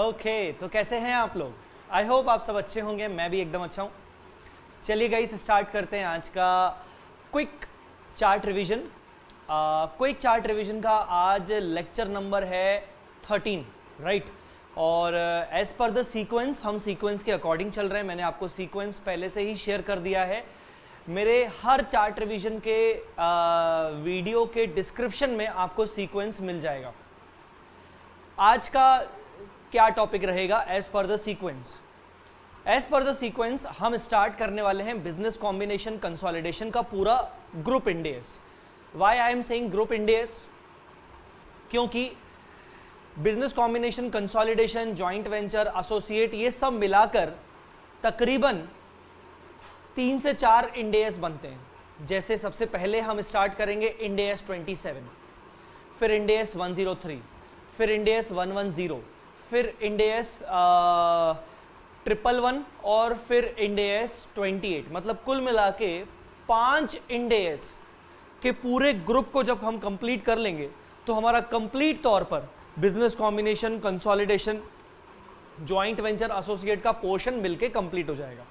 Okay, तो कैसे हैं आप लोग? आई होप आप सब अच्छे होंगे, मैं भी एकदम अच्छा हूँ। चलिए गाइस, स्टार्ट करते हैं आज का quick chart revision. Quick chart revision का आज लेक्चर नंबर है 13, राइट। और एज पर द सीक्वेंस, हम सीक्वेंस के अकॉर्डिंग चल रहे हैं। मैंने आपको सीक्वेंस पहले से ही शेयर कर दिया है। मेरे हर चार्ट रिवीजन के वीडियो के डिस्क्रिप्शन में आपको सीक्वेंस मिल जाएगा। आज का क्या टॉपिक रहेगा? As per the sequence. As per the sequence हम स्टार्ट करने वाले हैं बिजनेस कॉम्बिनेशन कंसोलिडेशन का पूरा group Ind AS. Why I am saying group Ind AS? क्योंकि business combination, consolidation, joint venture, associate, ये सब मिलाकर तकरीबन 3 से 4 इंड एएस बनते हैं। जैसे सबसे पहले हम स्टार्ट करेंगे इंड एएस 27, फिर इंड एएस 103, फिर इंड एएस 110, फिर इंड एएस 111 और फिर इंड एएस 28। मतलब कुल मिला के 5 इंड एएस के पूरे ग्रुप को जब हम कंप्लीट कर लेंगे तो हमारा कंप्लीट तौर पर business combination, consolidation, joint venture, associate का पोर्शन मिलके कंप्लीट हो जाएगा,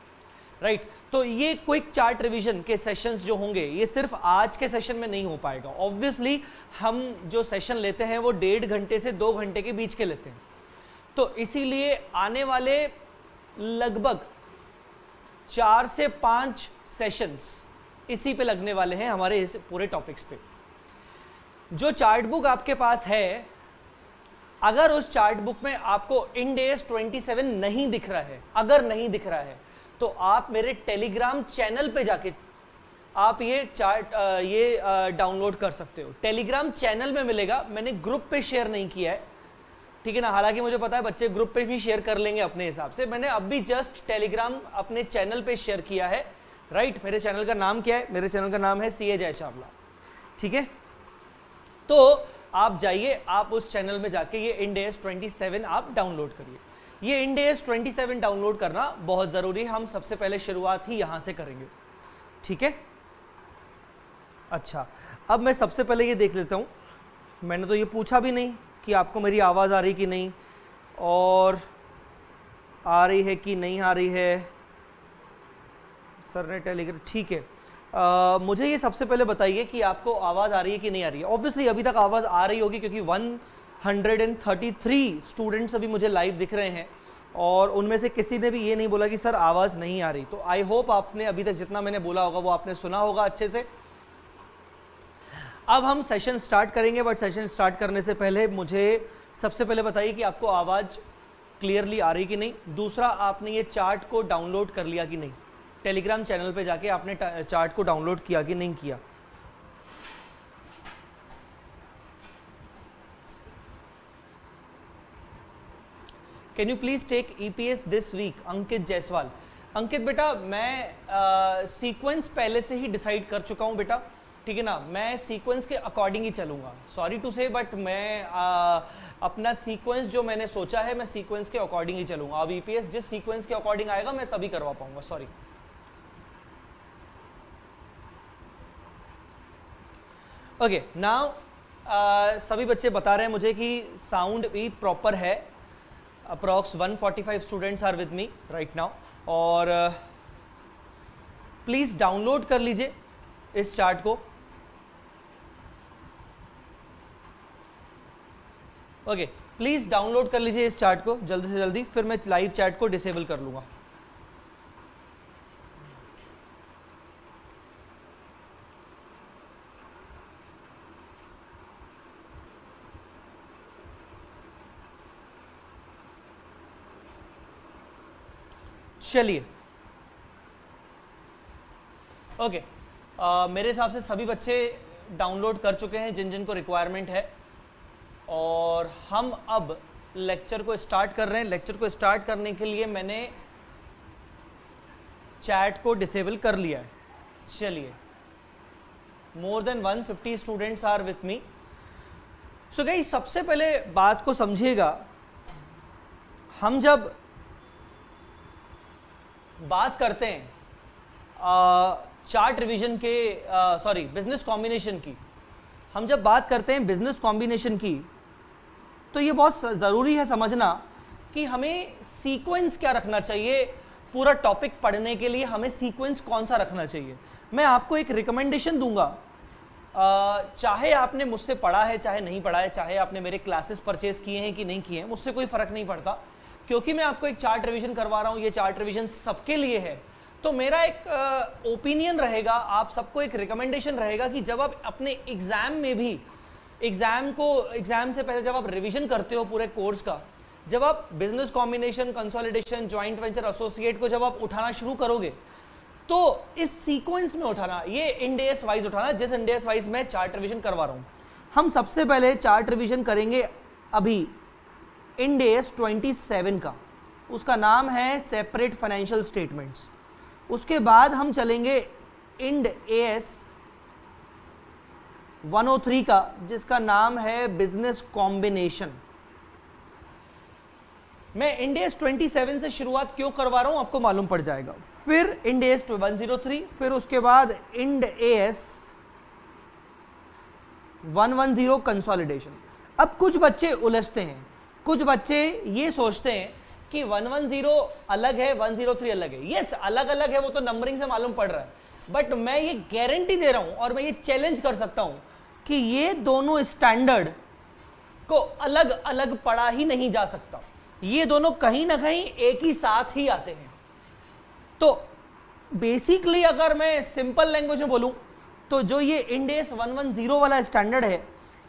राइट तो ये क्विक चार्ट रिवीजन के सेशंस जो होंगे ये सिर्फ आज के सेशन में नहीं हो पाएगा। ऑब्वियसली हम जो सेशन लेते हैं वो 1.5 घंटे से 2 घंटे के बीच के लेते हैं, तो इसीलिए आने वाले लगभग 4 से 5 सेशंस इसी पे लगने वाले हैं हमारे इस पूरे टॉपिक्स पे। जो चार्ट बुक आपके पास है, अगर उस चार्ट बुक में आपको इंड एएस 27 नहीं दिख रहा है, अगर नहीं दिख रहा है तो आप मेरे टेलीग्राम चैनल पे जाके आप ये चार्ट डाउनलोड कर सकते हो। टेलीग्राम चैनल में मिलेगा, मैंने ग्रुप पे शेयर नहीं किया है, ठीक है ना। हालांकि मुझे पता है बच्चे ग्रुप पे भी शेयर कर लेंगे अपने हिसाब से। मैंने अभी जस्ट टेलीग्राम अपने चैनल पे शेयर किया है, राइट। मेरे चैनल का नाम क्या है? मेरे चैनल का नाम है CA जय चावला, ठीक है। तो आप जाइए, आप उस चैनल में जाके ये इंड एएस 27 आप डाउनलोड करिए। ये इंड एएस 27 डाउनलोड करना बहुत ज़रूरी है। हम सबसे पहले शुरुआत ही यहाँ से करेंगे, ठीक है। अच्छा, अब मैं सबसे पहले ये देख लेता हूँ, मैंने तो ये पूछा भी नहीं कि आपको मेरी आवाज़ आ रही कि नहीं, और आ रही है कि नहीं आ रही है। सर ने टेलीग्राम, ठीक है। मुझे ये सबसे पहले बताइए कि आपको आवाज़ आ रही है कि नहीं आ रही है। ऑब्वियसली अभी तक आवाज़ आ रही होगी क्योंकि 133 स्टूडेंट्स अभी मुझे लाइव दिख रहे हैं और उनमें से किसी ने भी ये नहीं बोला कि सर आवाज़ नहीं आ रही। तो आई होप आपने अभी तक जितना मैंने बोला होगा वो आपने सुना होगा अच्छे से। अब हम सेशन स्टार्ट करेंगे, बट सेशन स्टार्ट करने से पहले मुझे सबसे पहले बताइए कि आपको आवाज़ क्लियरली आ रही कि नहीं। दूसरा, आपने ये चार्ट को डाउनलोड कर लिया कि नहीं। टेलीग्राम चैनल पे जाके आपने चार्ट को डाउनलोड किया कि नहीं किया। Can you please take EPS this week, Ankit Jaiswal. Ankit बेटा, मैं सीक्वेंस पहले से ही डिसाइड कर चुका हूँ बेटा, ठीक है ना। मैं सीक्वेंस के अकॉर्डिंग ही चलूँगा। सॉरी टू से, बट मैं अपना सीक्वेंस जो मैंने सोचा है मैं सीक्वेंस के अकॉर्डिंग ही चलूँगा। अब EPS जिस सीक्वेंस के अकॉर्डिंग आएगा मैं तभी करवा पाऊँगा, सॉरी। ओके, नाउ सभी बच्चे बता रहे हैं मुझे कि साउंड भी प्रॉपर है। Approx 145 students are with me right now. और प्लीज़ डाउनलोड कर लीजिए इस चार्ट को। ओके, प्लीज़ डाउनलोड कर लीजिए इस चार्ट को जल्दी से जल्दी, फिर मैं लाइव चैट को डिसेबल कर लूँगा। चलिए, ओके, मेरे हिसाब से सभी बच्चे डाउनलोड कर चुके हैं जिन जिन को रिक्वायरमेंट है। और हम अब लेक्चर को स्टार्ट कर रहे हैं। लेक्चर को स्टार्ट करने के लिए मैंने चैट को डिसेबल कर लिया है। चलिए, more than 150 students are with me. So guys, सबसे पहले बात को समझिएगा, हम जब बात करते हैं चार्ट रिवीजन के, सॉरी बिजनेस कॉम्बिनेशन की, हम जब बात करते हैं बिजनेस कॉम्बिनेशन की, तो ये बहुत ज़रूरी है समझना कि हमें सीक्वेंस क्या रखना चाहिए, पूरा टॉपिक पढ़ने के लिए हमें सीक्वेंस कौन सा रखना चाहिए। मैं आपको एक रिकमेंडेशन दूंगा, चाहे आपने मुझसे पढ़ा है चाहे नहीं पढ़ा है, चाहे आपने मेरे क्लासेस परचेज किए हैं कि नहीं किए हैं, मुझसे कोई फ़र्क नहीं पड़ता, क्योंकि मैं आपको एक चार्ट रिवीजन करवा रहा हूँ। ये चार्ट रिवीजन सबके लिए है, तो मेरा एक ओपिनियन रहेगा, आप सबको एक रिकमेंडेशन रहेगा कि जब आप अपने एग्ज़ाम में भी एग्ज़ाम से पहले जब आप रिवीजन करते हो पूरे कोर्स का, जब आप business combination, consolidation, joint venture, associate को जब आप उठाना शुरू करोगे तो इस सीक्वेंस में उठाना, ये इंड एएस वाइज उठाना, जिस इंड एएस वाइज मैं चार्ट रिवीजन करवा रहा हूँ। हम सबसे पहले चार्ट रिवीजन करेंगे अभी इंड एएस 27 का, उसका नाम है सेपरेट फाइनेंशियल स्टेटमेंट्स। उसके बाद हम चलेंगे इंड एएस 103 का, जिसका नाम है बिजनेस कॉम्बिनेशन। मैं इंड एएस 27 से शुरुआत क्यों करवा रहा हूं आपको मालूम पड़ जाएगा। फिर इंड एएस 103, फिर उसके बाद इंड एएस 110 कंसोलिडेशन। अब कुछ बच्चे उलझते हैं, कुछ बच्चे ये सोचते हैं कि 110 अलग है 103 अलग है। यस, अलग अलग है, वो तो नंबरिंग से मालूम पड़ रहा है, बट मैं ये गारंटी दे रहा हूं और मैं ये चैलेंज कर सकता हूं कि ये दोनों स्टैंडर्ड को अलग अलग पढ़ा ही नहीं जा सकता। ये दोनों कहीं ना कहीं एक ही साथ ही आते हैं। तो बेसिकली अगर मैं सिंपल लैंग्वेज में बोलूं तो जो ये इंड एएस 110 वाला स्टैंडर्ड है,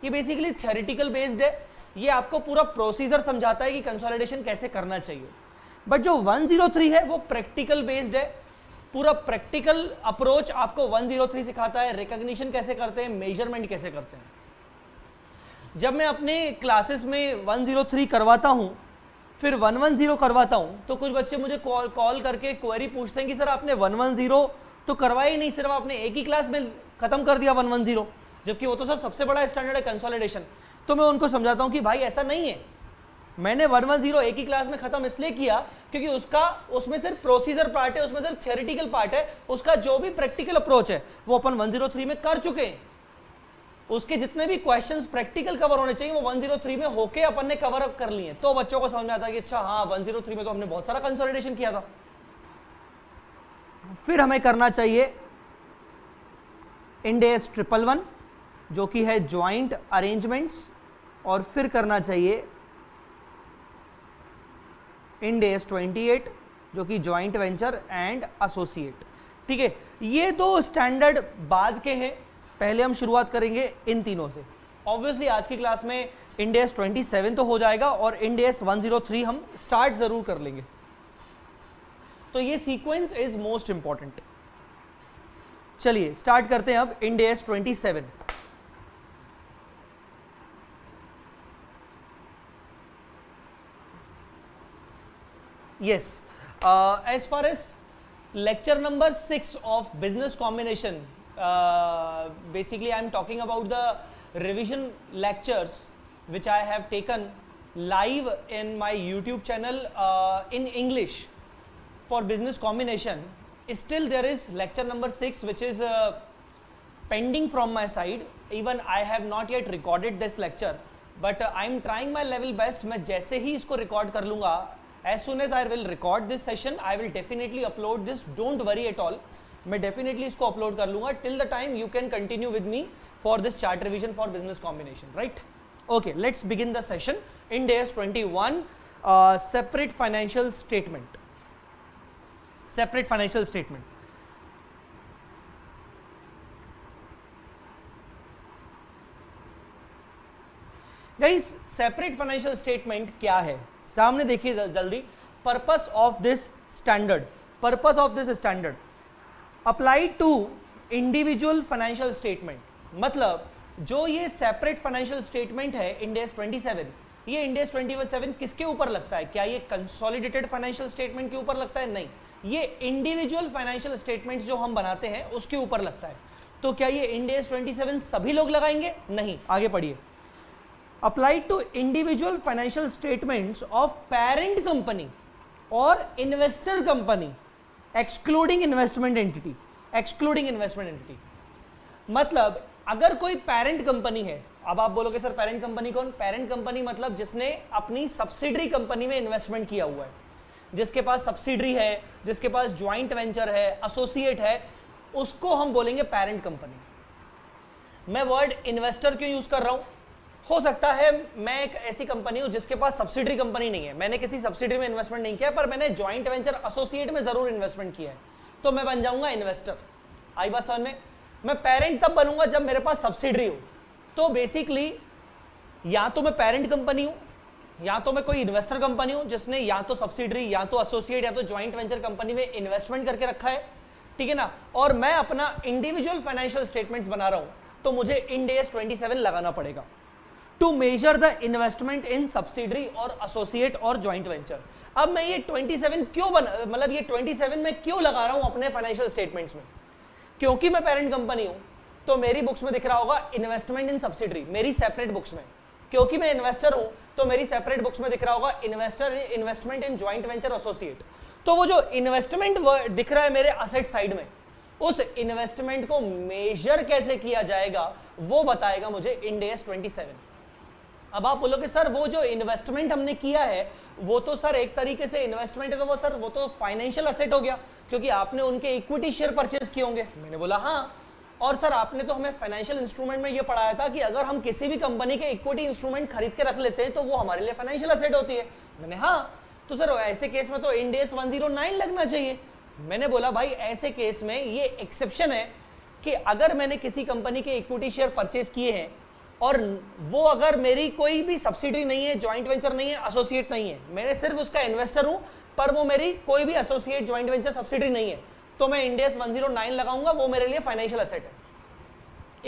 ये बेसिकली थ्योरेटिकल बेस्ड है। ये आपको पूरा प्रोसीजर समझाता है कि कंसोलिडेशन कैसे करना चाहिए। बट जो 103 है वो प्रैक्टिकल बेस्ड है, पूरा प्रैक्टिकल अप्रोच आपको 103 सिखाता है, रिकॉग्निशन कैसे करते हैं, मेजरमेंट कैसे करते हैं। जब मैं अपने क्लासेस में 103 करवाता हूँ, फिर 110 करवाता हूँ, तो कुछ बच्चे मुझे कॉल करके क्वेरी पूछते हैं कि सर आपने 110 तो करवाया ही नहीं, सिर्फ आपने एक ही क्लास में खत्म कर दिया 110, जबकि वो तो सर सबसे बड़ा स्टैंडर्ड है कंसोलिडेशन। तो मैं उनको समझाता हूँ कि भाई ऐसा नहीं है, मैंने 110 एक ही क्लास में खत्म इसलिए किया क्योंकि उसमें सिर्फ प्रोसीजर पार्ट है, उसमें सिर्फ थ्योरेटिकल पार्ट है, उसका जो भी प्रैक्टिकल अप्रोच है वो अपन 103 में कर चुके हैं। उसके जितने भी क्वेश्चंस प्रैक्टिकल कवर होने चाहिए वो 103 में होके अपन ने कवर अप कर लिए। तो बच्चों को समझ में आता है कि अच्छा हाँ 103 में तो हमने बहुत सारा कंसोलिडेशन किया था। फिर हमें करना चाहिए इंड एएस 111 जो कि है ज्वाइंट अरेंजमेंट्स, और फिर करना चाहिए इंड एएस 28 जो कि ज्वाइंट वेंचर एंड एसोसिएट। ठीक है, ये दो स्टैंडर्ड बाद के हैं, पहले हम शुरुआत करेंगे इन तीनों से। ऑब्वियसली आज की क्लास में इंड एएस 27 तो हो जाएगा और इंड एएस 103 हम स्टार्ट जरूर कर लेंगे। तो ये सीक्वेंस इज मोस्ट इंपॉर्टेंट। चलिए स्टार्ट करते हैं अब Ind AS 27। Yes, as far as lecture number 6 of business combination, basically I am talking about the revision lectures which I have taken live in my YouTube channel in English for business combination. Still there is lecture number 6 which is pending from my side. Even I have not yet recorded this lecture, but I am trying my level best. मैं जैसे ही इसको record कर लूँगा, as soon as I will record this session, I will definitely upload this. Don't worry at all. मैं definitely इसको upload कर लूँगा। Till the time you can continue with me for this chart revision for business combination, right? Okay, let's begin the session. Ind AS 21 separate financial statement. Separate financial statement, guys separate financial statement क्या है? सामने देखिए जल्दी। Purpose of this standard, purpose of this standard Applied to individual financial statement, मतलब जो ये separate financial statement है Ind AS 27, ये इंड एएस 27 किसके ऊपर लगता है? क्या ये consolidated financial statement के ऊपर लगता है? नहीं, ये individual financial statements जो हम बनाते हैं उसके ऊपर लगता है। तो क्या ये इंड एएस 27 सभी लोग लगाएंगे? नहीं। आगे पढ़िए, Applied to individual financial statements of parent company और investor company excluding investment entity. Excluding investment entity मतलब अगर कोई पेरेंट कंपनी है अब आप बोलोगे सर पेरेंट कंपनी कौन? पेरेंट कंपनी मतलब जिसने अपनी सब्सिडरी कंपनी में इन्वेस्टमेंट किया हुआ है, जिसके पास सब्सिडरी है, जिसके पास ज्वाइंट वेंचर है, एसोसिएट है, उसको हम बोलेंगे पेरेंट कंपनी। मैं वर्ड इन्वेस्टर क्यों यूज कर रहा हूं? हो सकता है मैं एक ऐसी कंपनी हूं जिसके पास सब्सिडरी कंपनी नहीं है, मैंने किसी सब्सिडरी में इन्वेस्टमेंट नहीं किया, पर मैंने ज्वाइंट वेंचर एसोसिएट में जरूर इन्वेस्टमेंट किया है, तो मैं बन जाऊंगा इन्वेस्टर। आई बात समझ में? मैं पेरेंट तब बनूंगा जब मेरे पास सब्सिडरी हो। तो बेसिकली या तो मैं पेरेंट कंपनी हूं, या तो मैं कोई इन्वेस्टर कंपनी हूं जिसने या तो सब्सिडरी, या तो एसोसिएट, या तो ज्वाइंट वेंचर कंपनी में इन्वेस्टमेंट करके रखा है, ठीक है ना। और मैं अपना इंडिविजुअल फाइनेंशियल स्टेटमेंट्स बना रहा हूं, तो मुझे इंड एएस 27 लगाना पड़ेगा to measure the investment in subsidiary और एसोसिएट और ज्वाइंट वेंचर। अब मैं ये 27 क्यों मतलब ये 27 मैं क्यों लगा रहा हूं अपने फाइनेंशियल स्टेटमेंट्स में? क्योंकि मैं पेरेंट कंपनी हूं, तो मेरी बुक्स में दिख रहा होगा इन्वेस्टमेंट इन सब्सिडरी, मेरी सेपरेट बुक्स में। क्योंकि मैं इन्वेस्टर हूं, तो मेरी सेपरेट बुक्स में दिख रहा होगा investment in joint venture associate. तो वो जो इन्वेस्टमेंट दिख रहा है मेरे असेट साइड में, उस इन्वेस्टमेंट को मेजर कैसे किया जाएगा वो बताएगा मुझे इंड एएस 27। अब आप बोलोगे सर वो जो इन्वेस्टमेंट हमने किया है वो तो सर एक तरीके से इन्वेस्टमेंट है, तो वो सर वो तो फाइनेंशियल असेट हो गया क्योंकि आपने उनके इक्विटी शेयर परचेज किए होंगे। मैंने बोला हाँ, और सर आपने तो हमें फाइनेंशियल इंस्ट्रूमेंट में ये पढ़ाया था कि अगर हम किसी भी कंपनी के इक्विटी इंस्ट्रूमेंट खरीद के रख लेते हैं तो वो हमारे लिए फाइनेंशियल असेट होती है। मैंने हाँ, तो सर ऐसे केस में तो इंड एएस 109 लगना चाहिए। मैंने बोला भाई ऐसे केस में ये एक्सेप्शन है कि अगर मैंने किसी कंपनी के इक्विटी शेयर परचेज किए हैं और वो अगर मेरी कोई भी सब्सिडरी नहीं है, ज्वाइंट वेंचर नहीं है, एसोसिएट नहीं है, मैं सिर्फ उसका इन्वेस्टर हूं, पर वो मेरी कोई भी एसोसिएट, ज्वाइंट वेंचर, सब्सिडरी नहीं है, तो मैं इंड एएस 109 लगाऊंगा, वो मेरे लिए फाइनेंशियल एसेट है,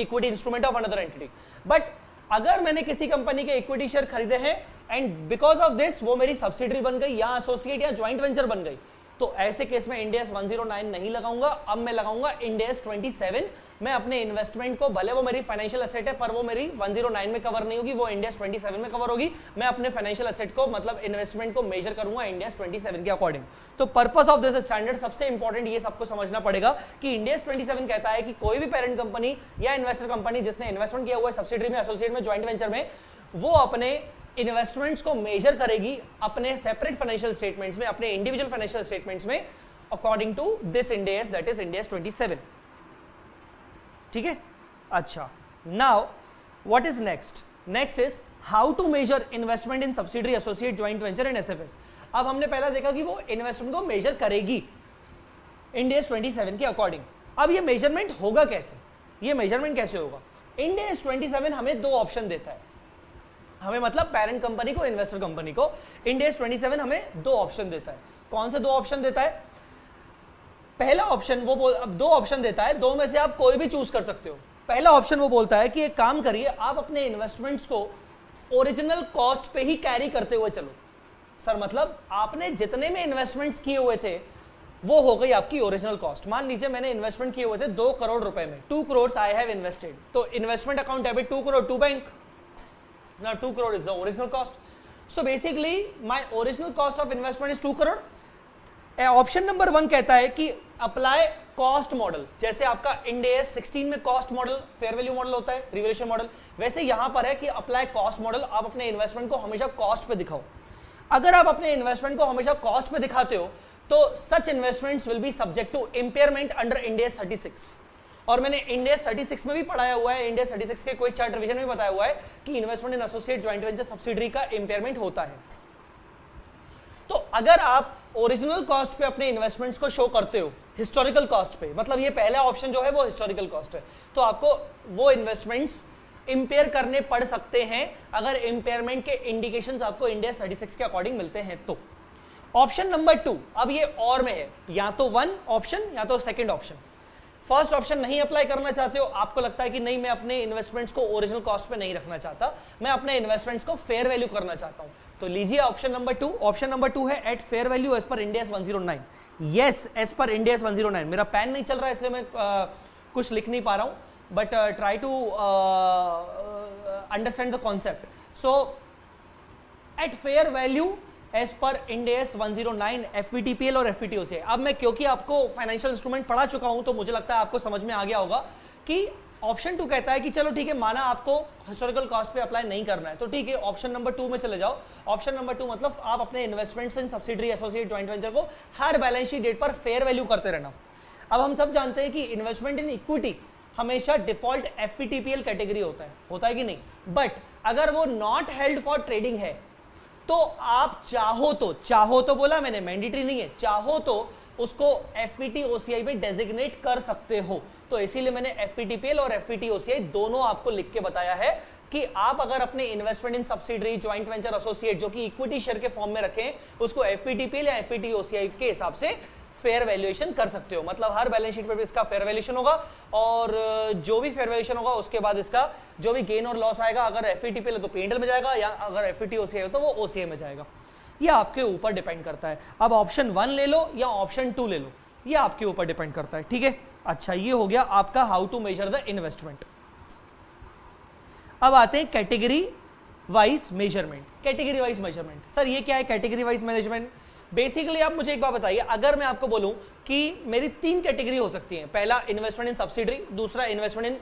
equity instrument of another entity. But अगर मैंने किसी कंपनी के इक्विटी शेयर खरीदे हैं एंड बिकॉज ऑफ दिस वो मेरी सब्सिडरी बन गई या एसोसिएट या ज्वाइंट वेंचर बन गई, तो ऐसे केस में इंड एएस 109 नहीं लगाऊंगा। अब मैं लगाऊंगा इंड एएस 27। मैं अपने इन्वेस्टमेंट को, भले वो मेरी फाइनेंशियल असेट है पर वो मेरी 109 में कवर नहीं होगी, वो इंड एएस 27 में कवर होगी। मैं अपने फाइनेंशियल असेट को मतलब इन्वेस्टमेंट को मेजर करूंगा इंड एएस 27 के अकॉर्डिंग। तो पर्पस ऑफ दिस स्टैंडर्ड सबसे इंपॉर्टेंट, ये सबको समझना पड़ेगा कि इंड एएस 27 कहता है कि कोई भी पेरेंट कंपनी या इन्वेस्टर कंपनी जिसने इन्वेस्टमेंट किया हुआ है सब्सिडरी में, एसोसिएट में, ज्वाइंट वेंचर में, वो अपने इन्वेस्टमेंट्स को मेजर करेगी अपने सेपरेट फाइनेंशियल स्टेटमेंट्स में, अपने इंडिविजुअल फाइनेंशियल स्टेटमेंट्स में, according to this Ind AS, that is Ind AS 27। ठीक है, अच्छा। Now what is next? Next is how to measure investment in subsidiary, associate, joint venture and SFS. अब हमने पहला देखा कि वो इन्वेस्टमेंट को मेजर करेगी इंड एएस 27 के अकॉर्डिंग। अब ये मेजरमेंट होगा कैसे, ये मेजरमेंट कैसे होगा? इंड एएस 27 हमें दो ऑप्शन देता है, हमें मतलब पेरेंट कंपनी को, इन्वेस्टर कंपनी को। इंड एएस 27 हमें दो ऑप्शन देता है। कौन से दो ऑप्शन देता है? पहला ऑप्शन वो अब दो ऑप्शन देता है, दो में से आप कोई भी चूज कर सकते हो। पहला ऑप्शन वो बोलता है कि एक काम करिए, आप अपने इन्वेस्टमेंट्स को ओरिजिनल कॉस्ट पे ही कैरी करते हुए चलो। सर मतलब आपने जितने में इन्वेस्टमेंट्स किए हुए थे वो हो गई आपकी ओरिजिनल कॉस्ट। मान लीजिए मैंने इन्वेस्टमेंट किए हुए थे 2 करोड़ रुपए में, 2 करोड़ आई हैव इन्वेस्टेड, तो investment account debit 2 crore to bank, now 2 crore is the original cost, so basically my original cost of investment is 2 crore। Option number one कहता है कि अप्लाई कॉस्ट मॉडल, जैसे आपका इंड एएस 16 में cost model fair value model होता है, revaluation model, वैसे यहां पर है कि अप्लाई कॉस्ट मॉडल। आप अपने इन्वेस्टमेंट को हमेशा कॉस्ट पे दिखाओ। अगर आप अपने इन्वेस्टमेंट को हमेशा कॉस्ट पे दिखाते हो तो such investments will be subject to impairment under Ind AS 36। और मैंने इंड एएस 36 में भी पढ़ाया हुआ है, इंड एएस 36 के कोई चार्ट रिवीजन में बताया हुआ है कि investment in associate, joint venture, subsidiary का इंपेयरमेंट होता है। तो अगर आप ओरिजिनल कॉस्ट पे अपने इन्वेस्टमेंट्स को शो करते हो, हिस्टोरिकल कॉस्ट पे, मतलब ये पहला ऑप्शन जो है वो हिस्टोरिकल कॉस्ट है, तो आपको वो इन्वेस्टमेंट्स इंपेयर करने पड़ सकते हैं अगर इंपेयरमेंट के इंडिकेशन आपको इंड एएस 36 के अकॉर्डिंग मिलते हैं। तो ऑप्शन नंबर टू, अब ये और में है, या तो वन ऑप्शन या तो सेकेंड ऑप्शन। फर्स्ट ऑप्शन नहीं अप्लाई करना चाहते हो, आपको लगता है कि नहीं मैं अपने इन्वेस्टमेंट्स को ओरिजिनल कॉस्ट पे नहीं रखना चाहता, मैं अपने इन्वेस्टमेंट्स को फेयर वैल्यू करना चाहता हूं, तो लीजिए option number two. Option number two है at fair value as per Ind AS 109। Yes, as per Ind AS 109। मेरा पैन नहीं चल रहा है इसलिए मैं कुछ लिख नहीं पा रहा हूं, but try to understand the concept. So at fair value as per Ind AS 109 FPTPL और एफपीटीओ से। अब मैं क्योंकि आपको फाइनेंशियल इंस्ट्रूमेंट पढ़ा चुका हूं तो मुझे लगता है आपको समझ में आ गया होगा कि ऑप्शन टू कहता है कि चलो ठीक है, माना आपको हिस्टोरिकल कॉस्ट पे अप्लाई नहीं करना है तो ठीक है ऑप्शन नंबर टू में चले जाओ। ऑप्शन नंबर टू मतलब आप अपने investments in subsidiary associate joint venture को हर बैलेंस शीट डेट पर फेयर वैल्यू करते रहना। अब हम सब जानते हैं कि इन्वेस्टमेंट इन इक्विटी हमेशा डिफॉल्ट एफपीटीपीएल कैटेगरी होता है कि नहीं, बट अगर वो नॉट हेल्ड फॉर ट्रेडिंग है तो आप चाहो तो बोला मैंने मैंडेटरी नहीं है, चाहो तो उसको एफपीटी ओसीआई में डेजिग्नेट कर सकते हो। तो इसीलिए मैंने एफपीटीपीएल और एफपीटी ओसीआई दोनों आपको लिख के बताया है कि आप अगर अपने investment in subsidiary joint venture associate जो कि इक्विटी शेयर के फॉर्म में रखें उसको एफपीटीपीएल या एफपीटी ओसीआई के हिसाब से फेयर वैल्यूएशन कर सकते हो। मतलब हर बैलेंस शीट पर भी इसका फेयर वैल्यूएशन होगा और जो भी फेयर वैल्यूएशन होगा उसके बाद इसका जो भी गेन और लॉस आएगा, अगर एफपीटीपीएल तो पीएनएल में जाएगा या अगर एफपीटी ओसीआई हो तो वो ओसीआई में जाएगा। ये आपके ऊपर डिपेंड करता है। अब ऑप्शन वन ले लो या ऑप्शन टू ले लो, ये आपके ऊपर डिपेंड करता है। ठीक है, अच्छा ये हो गया आपका how to measure the investment. अब आते हैं category wise measurement. Category wise measurement sir ये क्या है कैटेगरी वाइज मैनेजमेंट? बेसिकली आप मुझे एक बात बताइए, अगर मैं आपको बोलूं कि मेरी तीन कैटेगरी हो सकती है, पहला इन्वेस्टमेंट इन सब्सिडरी, दूसरा इन्वेस्टमेंट इन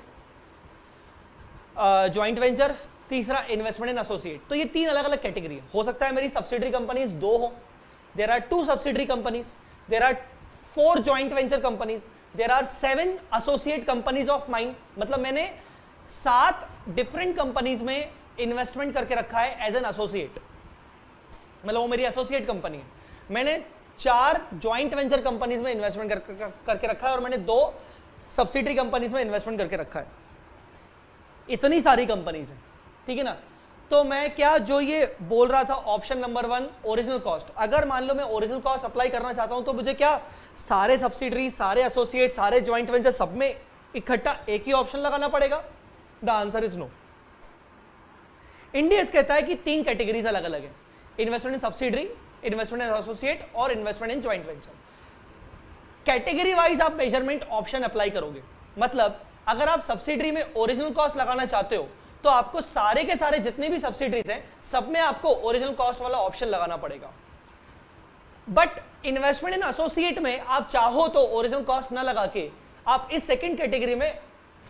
ज्वाइंट वेंचर, तीसरा इन्वेस्टमेंट इन एसोसिएट, तो ये तीन अलग अलग कैटेगरी हो सकता है। मेरी सब्सिडरी कंपनीज दो हो, there are two subsidiary companies, there are four joint venture companies, there are seven associate companies of mine. मतलब मैंने 7 डिफरेंट कंपनीज में इन्वेस्टमेंट करके रखा है एज एन एसोसिएट, मतलब वो मेरी एसोसिएट कंपनी है। मैंने 4 ज्वाइंट वेंचर कंपनीज में इन्वेस्टमेंट करके रखा है और मैंने 2 सब्सिडरी कंपनीज में इन्वेस्टमेंट करके रखा है। इतनी सारी कंपनीज हैं, ठीक है ना। तो मैं क्या जो ये बोल रहा था ऑप्शन नंबर 1 ओरिजिनल कॉस्ट, अगर मान लो मैं ओरिजिनल कॉस्ट अप्लाई करना चाहता हूं तो मुझे क्या सारे सब्सिडरी, सारे एसोसिएट, सारे ज्वाइंट वेंचर सब में इकट्ठा एक ही ऑप्शन लगाना पड़ेगा? The answer is no. India कहता है कि 3 कैटेगरीज अलग अलग है, investment in subsidiary, investment in associate और investment in joint venture. Category wise आप मेजरमेंट ऑप्शन अप्लाई करोगे, मतलब अगर आप सब्सिडरी में ओरिजिनल कॉस्ट लगाना चाहते हो तो आपको सारे के सारे जितने भी सब्सिडरीज हैं सब में आपको ओरिजिनल कॉस्ट वाला ऑप्शन लगाना पड़ेगा। बट इन्वेस्टमेंट इन एसोसिएट में आप चाहो तो ओरिजिनल कॉस्ट ना लगा के आप इस सेकेंड कैटेगरी में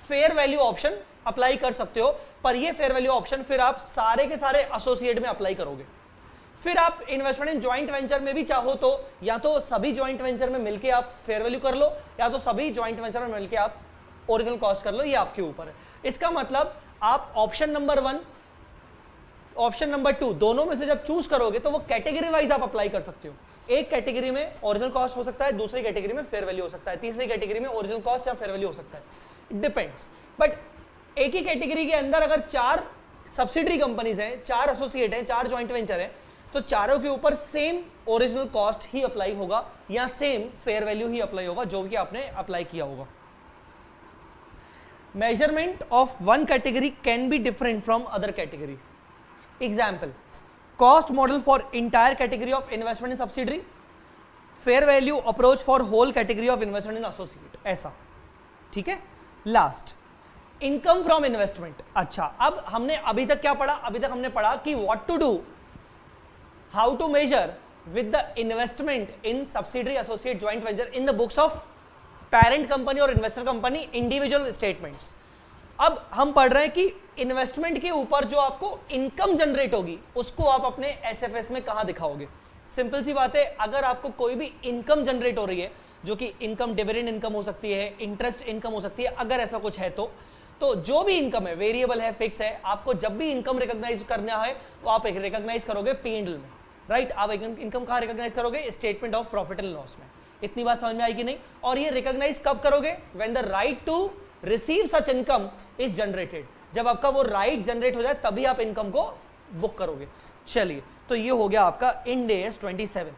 फेयर वैल्यू ऑप्शन अप्लाई कर सकते हो, पर यह फेयर वैल्यू ऑप्शन फिर आप सारे के सारे एसोसिएट में अप्लाई करोगे। फिर आप इन्वेस्टमेंट इन ज्वाइंट वेंचर में भी चाहो तो या तो सभी ज्वाइंट वेंचर में मिलके आप फेयर वैल्यू कर लो या तो सभी ज्वाइंट वेंचर में मिलके आप ओरिजिनल कॉस्ट कर लो, ये आपके ऊपर है। इसका मतलब आप ऑप्शन नंबर 1 ऑप्शन नंबर 2 दोनों में से जब चूज करोगे तो वो कैटेगरी वाइज आप अप्लाई कर सकते हो। एक कैटेगरी में ओरिजिनल कॉस्ट हो सकता है, दूसरी कैटेगरी में फेयर वैल्यू हो सकता है, तीसरी कैटेगरी में ओरिजिनल कॉस्ट या फेयर वैल्यू हो सकता है, डिपेंड्स। बट एक ही कैटेगरी के अंदर अगर 4 सब्सिडरी कंपनीज हैं, 4 एसोसिएट हैं, 4 ज्वाइंट वेंचर हैं तो चारों के ऊपर सेम ओरिजिनल कॉस्ट ही अप्लाई होगा या सेम फेयर वैल्यू ही अप्लाई होगा जो कि आपने अप्लाई किया होगा। Measurement of one category can be different from other category. Example, cost model for entire category of investment in subsidiary, fair value approach for whole category of investment in associate, ऐसा। ठीक है, last income from investment. अच्छा, अब हमने अभी तक क्या पढ़ा? अभी तक हमने पढ़ा कि what to do, how to measure with the investment in subsidiary, associate, joint venture in the books of parent company or investor company, individual statements. अब हम पढ़ रहे हैं कि इन्वेस्टमेंट के ऊपर जो आपको इनकम जनरेट होगी उसको आप अपने SFS में कहाँ दिखाओगे? सिंपल सी बात है, अगर आपको कोई भी इनकम जनरेट हो रही है जो कि इनकम डिविडेंड इनकम हो सकती है, इंटरेस्ट इनकम हो सकती है, अगर ऐसा कुछ है तो जो भी इनकम है, वेरिएबल है, फिक्स है, आपको जब भी इनकम रिकॉग्नाइज करना है वो आप रिकॉग्नाइज करोगे P&L में, राइट। आप इनकम कहाँ रिकॉग्नाइज करोगे? Statement of profit and loss में। इतनी बात समझ में आई कि नहीं? और ये रिकॉग्नाइज कब करोगे? When the right to receive such income is generated, जब आपका वो राइट जनरेट हो जाए तभी आप इनकम को बुक करोगे। चलिए, तो ये हो गया आपका इंड एएस 27।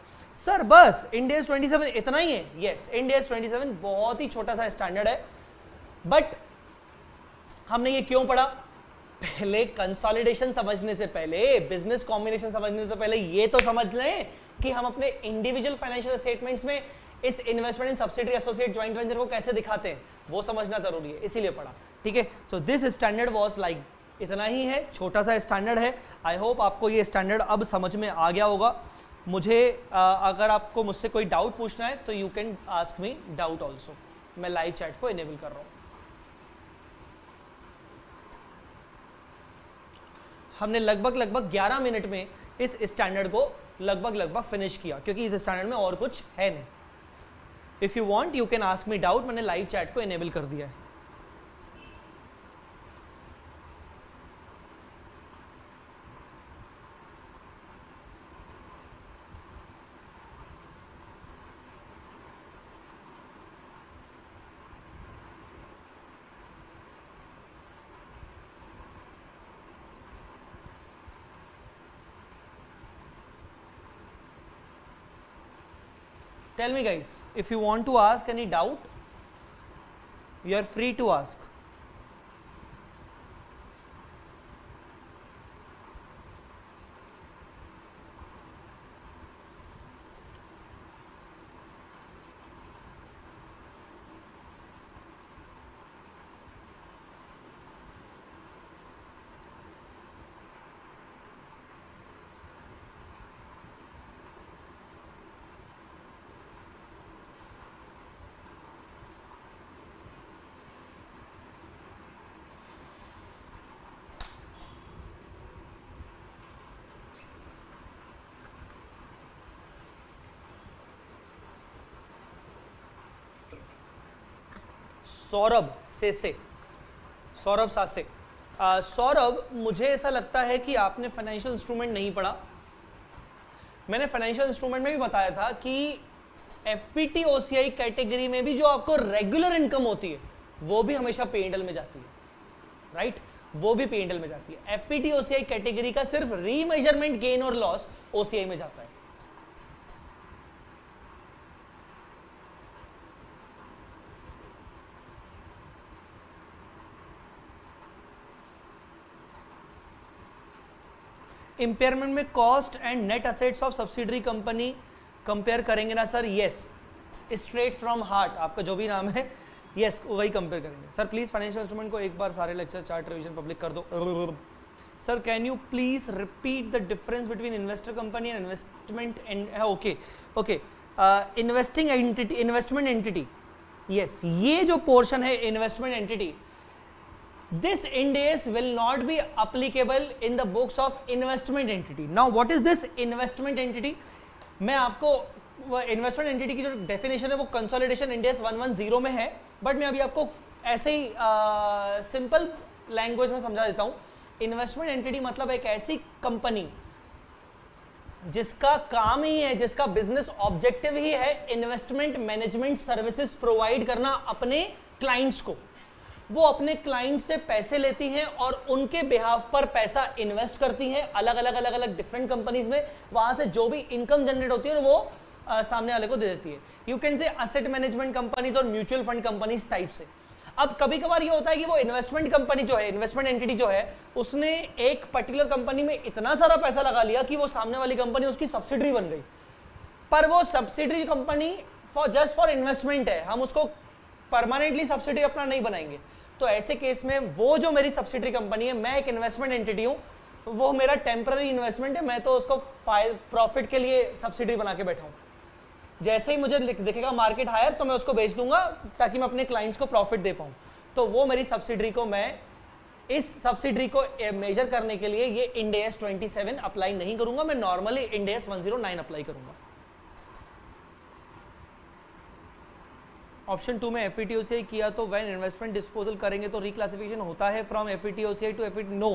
सर बस इंड एएस 27 इतना ही है? यस, इंड एएस 27 बहुत ही छोटा सा स्टैंडर्ड है। बट हमने ये क्यों पढ़ा? पहले कंसोलिडेशन समझने से पहले, बिजनेस कॉम्बिनेशन समझने से पहले ये तो समझ लें कि हम अपने इंडिविजुअल फाइनेंशियल स्टेटमेंट्स में इस investment in subsidiary associate joint venture को कैसे दिखाते हैं वो समझना जरूरी है, इसीलिए पढ़ा। ठीक है, तो दिस स्टैंडर्ड वाज लाइक इतना ही है, छोटा सा स्टैंडर्ड है। आई होप आपको ये स्टैंडर्ड अब समझ में आ गया होगा। मुझे अगर आपको मुझसे कोई डाउट पूछना है तो you can ask me doubt also. मैं लाइव चैट को इनेबल कर रहा हूँ। हमने लगभग 11 मिनट में इस स्टैंडर्ड को लगभग फिनिश किया, क्योंकि इस स्टैंडर्ड में और कुछ है नहीं। If you want you can ask me doubt, मैंने लाइव चैट को इनेबल कर दिया है। Tell me guys, if you want to ask any doubt, you are free to ask. Saurabh सासे, सौरभ मुझे ऐसा लगता है कि आपने फाइनेंशियल इंस्ट्रूमेंट नहीं पढ़ा। मैंने फाइनेंशियल इंस्ट्रूमेंट में भी बताया था कि एफपीटी ओसीआई कैटेगरी में भी जो आपको रेगुलर इनकम होती है वो भी हमेशा P&L में जाती है, राइट? वो भी P&L में जाती है। एफपीटी ओसीआई कैटेगरी का सिर्फ रीमेजरमेंट गेन और लॉस ओसीआई में जाता है। इम्पेयरमेंट में cost and net assets of subsidiary company compare करेंगे ना sir? Yes, straight from heart, आपका जो भी नाम है, यस वही कंपेयर करेंगे। सर प्लीज फाइनेंशियल इंस्ट्रूमेंट को एक बार सारे लेक्चर चार्ट रिवीजन पब्लिक कर दो। Sir can you please repeat the difference between investor company and investment and okay investment entity. Yes, ये जो पोर्शन है investment entity, this Ind AS will not be applicable in the books of investment entity. Now what is this investment entity? मैं आपको investment entity की जो definition है वो consolidation Ind AS 110 में है, but मैं अभी आपको ऐसे ही simple language में समझा देता हूँ। Investment entity मतलब एक ऐसी company जिसका काम ही है, जिसका business objective ही है investment management services provide करना अपने clients को। वो अपने क्लाइंट से पैसे लेती हैं और उनके बिहाव पर पैसा इन्वेस्ट करती हैं अलग अलग डिफरेंट कंपनीज में। वहां से जो भी इनकम जनरेट होती है वो सामने वाले को दे देती है। You can say asset management companies और म्यूचुअल फंड कंपनीज टाइप से। अब कभी कभार ये होता है कि वो इन्वेस्टमेंट कंपनी जो है, इन्वेस्टमेंट एंटिटी जो है, उसने एक पर्टिकुलर कंपनी में इतना सारा पैसा लगा लिया कि वो सामने वाली कंपनी उसकी सब्सिडरी बन गई, पर वो subsidiary company for just for investment है, हम उसको परमानेंटली सब्सिडरी अपना नहीं बनाएंगे। तो ऐसे केस में वो जो मेरी सब्सिडरी कंपनी है, मैं एक इन्वेस्टमेंट एंटिटी हूँ, वो मेरा टेम्पररी इन्वेस्टमेंट है, मैं तो उसको प्रॉफिट के लिए सब्सिडरी बना के बैठा हूँ। जैसे ही मुझे दिखेगा मार्केट हायर तो मैं उसको बेच दूंगा ताकि मैं अपने क्लाइंट्स को प्रॉफिट दे पाऊँ। तो वो मेरी सब्सिडरी को, मैं इस सब्सिडरी को मेजर करने के लिए ये Ind AS 27 अप्लाई नहीं करूँगा, मैं नॉर्मली Ind AS 109 अप्लाई करूँगा। ऑप्शन 2 में एफईटीओसीआई किया तो व्हेन इन्वेस्टमेंट डिस्पोजल करेंगे तो रिक्लासिफिकेशन होता है from एफईटीओसीआई to FET. No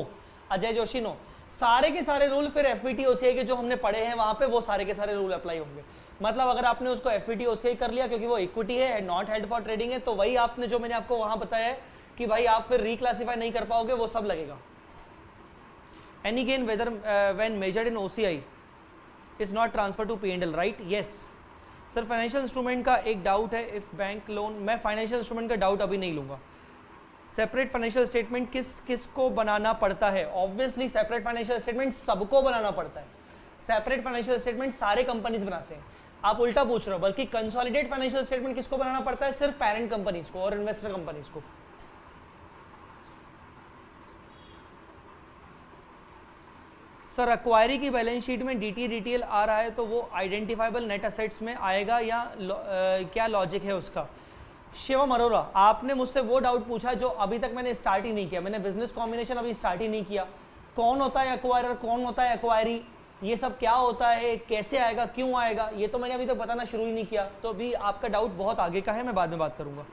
Ajay Joshi, no, सारे के सारे रूल फिर एफईटीओसीआई के जो हमने पढ़े हैं वहां पे वो सारे के सारे रूल अप्लाई होंगे। मतलब अगर आपने उसको एफईटीओसीआई कर लिया क्योंकि वो इक्विटी है, नॉट हेल्ड फॉर ट्रेडिंग है, तो वही आपने जो मैंने आपको वहां बताया है कि भाई आप फिर रिक्लासीफाई नहीं कर पाओगे, वो सब लगेगा। Any gain whether when measured in OCI is not transfer to PNL, right? Yes. Sir financial instrument का एक डाउट है, इफ बैंक लोन। मैं फाइनेंशियल इंस्ट्रूमेंट का डाउट अभी नहीं लूंगा। सेपरेट फाइनेंशियल स्टेटमेंट किस किस को बनाना पड़ता है? ऑब्वियसली सेपरेट फाइनेंशियल स्टेटमेंट सबको बनाना पड़ता है। सेपरेट फाइनेंशियल स्टेटमेंट सारे कंपनीज बनाते हैं। आप उल्टा पूछ रहे हो, बल्कि कंसोलिडेट फाइनेंशियल स्टेटमेंट किसको बनाना पड़ता है? सिर्फ पेरेंट कंपनीज को और इन्वेस्टर कंपनीज को। सर एक्वायरी की बैलेंस शीट में डीटी डीटीएल आ रहा है तो वो आइडेंटिफाइबल नेट असेट्स में आएगा या क्या लॉजिक है उसका? शिवम अरोरा, आपने मुझसे वो डाउट पूछा जो अभी तक मैंने स्टार्ट ही नहीं किया। मैंने बिजनेस कॉम्बिनेशन अभी स्टार्ट ही नहीं किया, कौन होता है एक्वायरर, कौन होता है एक्वायरी, ये सब क्या होता है, कैसे आएगा, क्यों आएगा, ये तो मैंने अभी तक बताना शुरू ही नहीं किया। तो अभी आपका डाउट बहुत आगे का है, मैं बाद में बात करूंगा।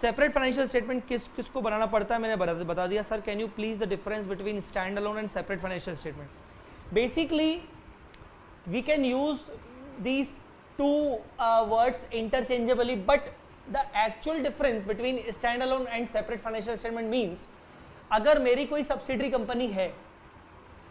सेपरेट फाइनेंशियल स्टेटमेंट किसको बनाना पड़ता है, मैंने बता दिया। Sir can you please the difference between stand alone and separate financial statement. Basically we can use these two words interchangeably, but the actual difference between stand alone and separate financial statement means, अगर मेरी कोई subsidiary company है,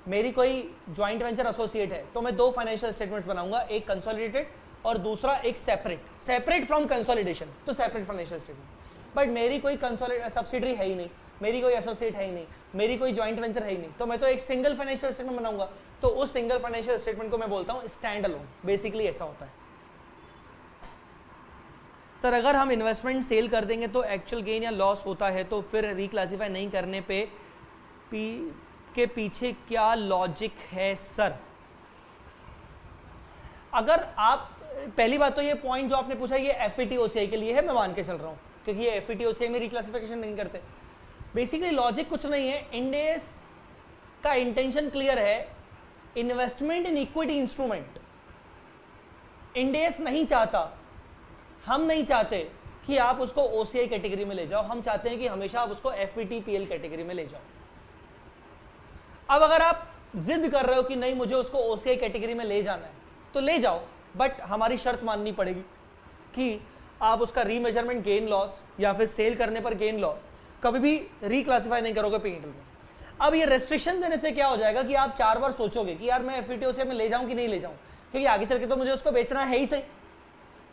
मेरी कोई joint venture associate है, तो मैं दो फाइनेंशियल स्टेटमेंट्स बनाऊंगा, एक कंसोलिडेटेड और दूसरा एक सेपरेट, सेपरेट फ्रॉम कंसोलिडेशन, तो सेपरेट फाइनेंशियल स्टेटमेंट। बट मेरी कोई सब्सिडरी है ही नहीं, मेरी कोई एसोसिएट है ही नहीं, मेरी कोई ज्वाइंट वेंचर है ही नहीं, तो मैं तो एक सिंगल फाइनेंशियल स्टेटमेंट बनाऊंगा। तो उस सिंगल फाइनेंशियल स्टेटमेंट को मैं बोलता हूँ स्टैंड अलोन। बेसिकली ऐसा होता है। सर अगर हम इन्वेस्टमेंट सेल कर देंगे तो एक्चुअल गेन या लॉस होता है, तो फिर रिक्लासीफाई नहीं करने पे पी के पीछे क्या लॉजिक है। सर अगर आप, पहली बात तो ये पॉइंट जो आपने पूछा ये एफईटी ओसीआई के लिए है, मैं मान के चल रहा हूँ, क्योंकि ये एफईटी ओसीआई में रिक्लासिफिकेशन नहीं करते। बेसिकली लॉजिक कुछ नहीं है, इंड एएस का इंटेंशन क्लियर है, investment in equity instrument. Ind AS नहीं चाहता, हम नहीं चाहते कि आप उसको ओसीआई कैटेगरी में ले जाओ, हम चाहते हैं कि हमेशा आप उसको एफईटीपीएल कैटेगरी में ले जाओ। अब अगर आप जिद कर रहे हो कि नहीं मुझे उसको ओसीआई कैटेगरी में ले जाना है, तो ले जाओ, बट हमारी शर्त माननी पड़ेगी कि आप उसका रीमेजरमेंट गेन लॉस या फिर सेल करने पर गेन लॉस कभी भी रिक्लासिफाई नहीं करोगे पी एंड एल में। अब ये रेस्ट्रिक्शन देने से क्या हो जाएगा कि आप चार बार सोचोगे कि यार मैं एफईटी ओसीआई में ले जाऊं कि नहीं ले जाऊं, क्योंकि आगे चल के तो मुझे उसको बेचना है ही सही,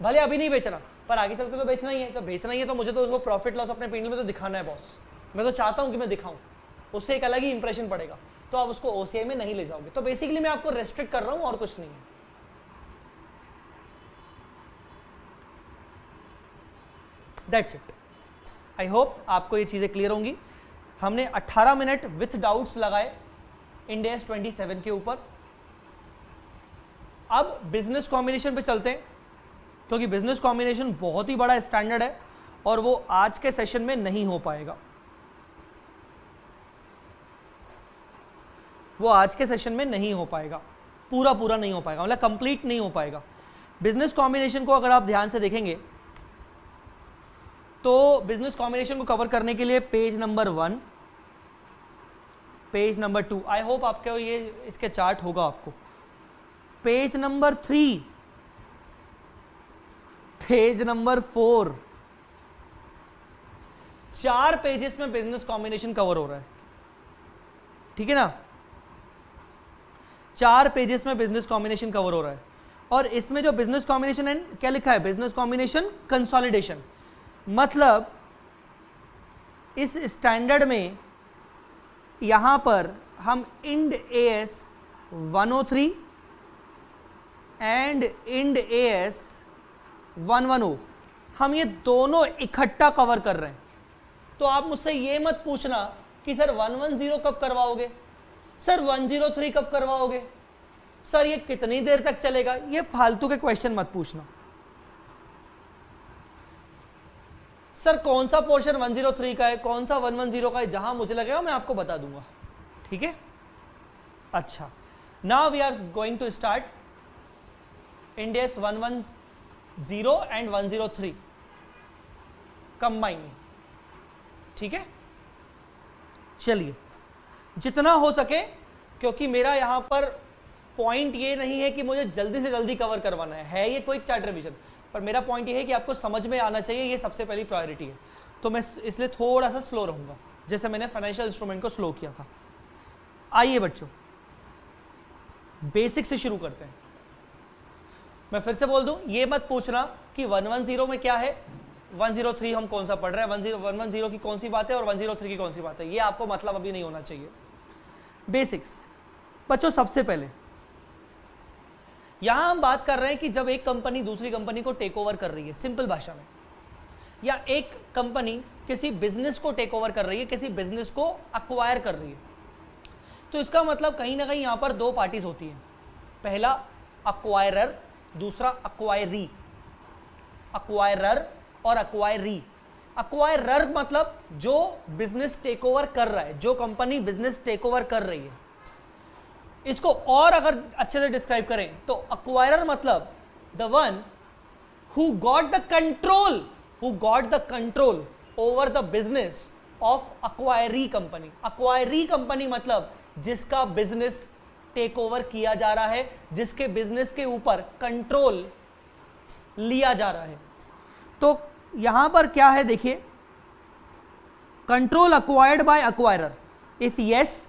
भले अभी नहीं बेचना पर आगे चल के तो बेचना ही है। जब बेचना ही है तो मुझे तो उसको प्रॉफिट लॉस अपने पी एंड एल में तो दिखाना है बॉस, मैं तो चाहता हूँ कि मैं दिखाऊँ, उससे एक अलग ही इंप्रेशन पड़ेगा, तो आप उसको ओसीआई में नहीं ले जाओगे। तो बेसिकली मैं आपको रेस्ट्रिक्ट कर रहा हूं और कुछ नहीं है। That's it. आई होप आपको ये चीजें क्लियर होंगी। हमने 18 मिनट विथ डाउट्स लगाए इंड एएस 27 के ऊपर। अब बिजनेस कॉम्बिनेशन पे चलते हैं, क्योंकि बिजनेस कॉम्बिनेशन बहुत ही बड़ा स्टैंडर्ड है और वो आज के सेशन में नहीं हो पाएगा, वो आज के सेशन में नहीं हो पाएगा, पूरा पूरा नहीं हो पाएगा, मतलब कंप्लीट नहीं हो पाएगा। बिजनेस कॉम्बिनेशन को अगर आप ध्यान से देखेंगे तो बिजनेस कॉम्बिनेशन को कवर करने के लिए page number 1, page number 2, I hope आपके ये इसके चार्ट होगा आपको, page number 3, page number 4, 4 pages में बिजनेस कॉम्बिनेशन कवर हो रहा है, ठीक है ना। 4 पेजेस में बिजनेस कॉम्बिनेशन कवर हो रहा है और इसमें जो बिजनेस कॉम्बिनेशन है क्या लिखा है, बिजनेस कॉम्बिनेशन कंसोलिडेशन, मतलब इस स्टैंडर्ड में यहां पर हम Ind AS 103 and Ind AS 110 हम ये दोनों इकट्ठा कवर कर रहे हैं। तो आप मुझसे ये मत पूछना कि सर 110 कब करवाओगे, सर 103 कब करवाओगे, सर ये कितनी देर तक चलेगा, ये फालतू के क्वेश्चन मत पूछना। सर कौन सा पोर्शन 103 का है, कौन सा 110 का है, जहां मुझे लगेगा मैं आपको बता दूंगा, ठीक है। अच्छा, now we are going to start Ind AS 110 and 103 combine, ठीक है। चलिए जितना हो सके, क्योंकि मेरा यहाँ पर पॉइंट ये नहीं है कि मुझे जल्दी से जल्दी कवर करवाना है ये कोई चार्ट रिविजन, पर मेरा पॉइंट ये है कि आपको समझ में आना चाहिए, ये सबसे पहली प्रायोरिटी है। तो मैं इसलिए थोड़ा सा स्लो रहूँगा, जैसे मैंने फाइनेंशियल इंस्ट्रूमेंट को स्लो किया था। आइए बच्चों बेसिक से शुरू करते हैं। मैं फिर से बोल दूँ, ये मत पूछना कि 110 में क्या है, 103 हम कौन सा पढ़ रहे हैं, 110 की कौन सी बात है और 103 की कौन सी बात है, ये आपको मतलब अभी नहीं होना चाहिए। बेसिक्स बच्चों, सबसे पहले यहां हम बात कर रहे हैं कि जब एक कंपनी दूसरी कंपनी को टेक ओवर कर रही है, सिंपल भाषा में, या एक कंपनी किसी बिजनेस को टेक ओवर कर रही है, किसी बिजनेस को अक्वायर कर रही है, तो इसका मतलब कहीं ना कहीं यहां पर दो पार्टीज होती हैं, पहला अक्वायरर, दूसरा अक्वायरी। अक्वायरर और अक्वायरी एक्वायरर मतलब जो बिजनेस टेक ओवर कर रहा है, जो कंपनी बिजनेस टेक ओवर कर रही है। इसको और अगर अच्छे से डिस्क्राइब करें तो एक्वायरर मतलब the one who got the control over the business of acquiree company. Acquiree company मतलब जिसका बिजनेस टेक ओवर किया जा रहा है, जिसके बिजनेस के ऊपर कंट्रोल लिया जा रहा है। तो यहां पर क्या है, देखिए, control acquired by acquirer. If yes,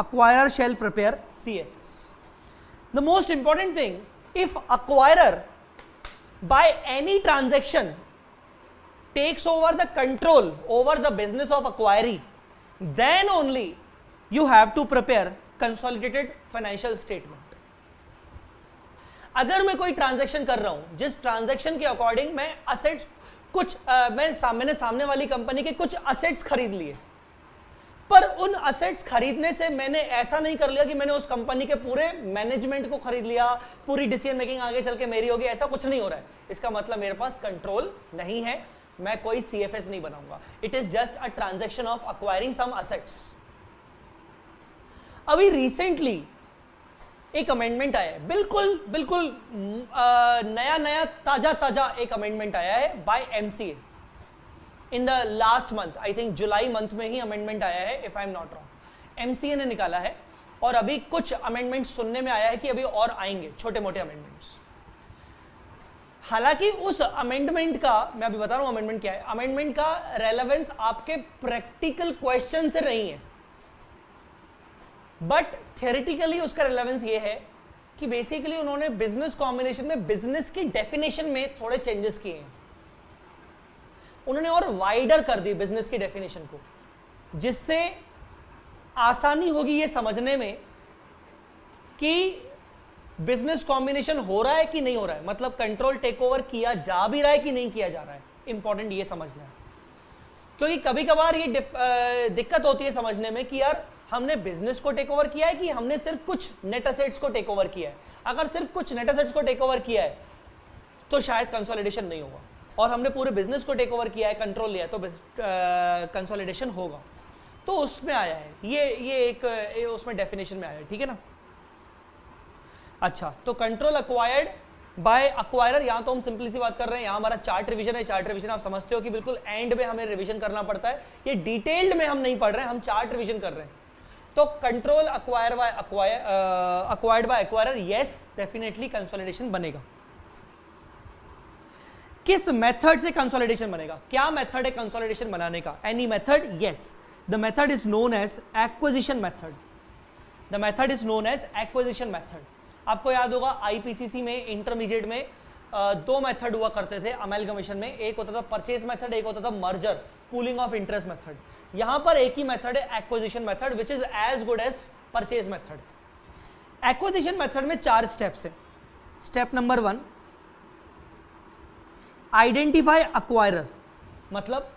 acquirer shall prepare CFS. The most important thing, if acquirer by any transaction takes over the control over the business of acquiree, then only you have to prepare consolidated financial statement. अगर मैं कोई transaction कर रहा हूँ, जिस transaction के according मैं assets कुछ मैंने सामने वाली कंपनी के कुछ assets खरीद लिए, पर उन असेट्स खरीदने से मैंने ऐसा नहीं कर लिया कि मैंने उस कंपनी के पूरे मैनेजमेंट को खरीद लिया, पूरी डिसीजन मेकिंग आगे चल के मेरी होगी, ऐसा कुछ नहीं हो रहा है। इसका मतलब मेरे पास कंट्रोल नहीं है, मैं कोई सीएफएस नहीं बनाऊंगा। It is just a transaction of acquiring some assets. अभी रिसेंटली एक अमेंडमेंट आया है, बिल्कुल नया ताजा एक अमेंडमेंट आया है by MCA in the last month. I think July month में ही अमेंडमेंट आया है, if I am not wrong, MCA ने निकाला है। और अभी कुछ अमेंडमेंट सुनने में आया है कि अभी और आएंगे छोटे मोटे अमेंडमेंट्स। हालांकि उस अमेंडमेंट का, मैं अभी बता रहा हूं अमेंडमेंट क्या है, अमेंडमेंट का रेलेवेंस आपके प्रैक्टिकल क्वेश्चन से नहीं है, बट थियोरेटिकली उसका रेलेवेंस ये है कि बेसिकली उन्होंने बिजनेस कॉम्बिनेशन में, बिजनेस की डेफिनेशन में थोड़े चेंजेस किए हैं। उन्होंने और वाइडर कर दी बिजनेस की डेफिनेशन को, जिससे आसानी होगी ये समझने में कि बिजनेस कॉम्बिनेशन हो रहा है कि नहीं हो रहा है, मतलब कंट्रोल टेक ओवर किया जा भी रहा है कि नहीं किया जा रहा है। इंपॉर्टेंट ये समझना है, क्योंकि कभी कभार ये दिक्कत होती है समझने में कि यार हमने बिजनेस को टेक ओवर किया है कि हमने सिर्फ कुछ नेट एसेट्स को टेक ओवर किया है। अगर सिर्फ कुछ नेट एसेट्स को टेक ओवर किया है तो शायद कंसोलिडेशन नहीं होगा, और हमने पूरे बिजनेस को टेक ओवर किया है, कंट्रोल लिया, तो कंसोलिडेशन होगा। तो उसमें आया है ये उसमें डेफिनेशन में आया है, ठीक है ना। अच्छा, तो कंट्रोल एक्वायर्ड बाय एक्वायरर, यहाँ तो हम सिंपली सी बात कर रहे हैं। यहाँ हमारा चार्ट रिवीजन है, चार्ट रिवीजन आप समझते हो कि बिल्कुल एंड में हमें रिवीजन करना पड़ता है, ये डिटेल्ड में हम नहीं पढ़ रहे हैं, हम चार्ट रिवीजन कर रहे हैं। तो control acquired by acquirer, yes, definitely consolidation बनेगा। किस मेथड से कंसोलिडेशन बनेगा, क्या मेथड है कंसोलिडेशन बनाने का? Any method? Yes, the method is known as acquisition method. The method is known as acquisition method. आपको याद होगा आईपीसीसी में, इंटरमीडिएट में दो मेथड हुआ करते थे अमेलगमेशन में, एक होता था परचेज मेथड, एक होता था merger, pooling of interest method. यहां पर एक ही मेथड है, acquisition method, which is as good as purchase method. Acquisition method में चार स्टेप्स है। स्टेप नंबर 1, आइडेंटिफाई एक्वायरर, मतलब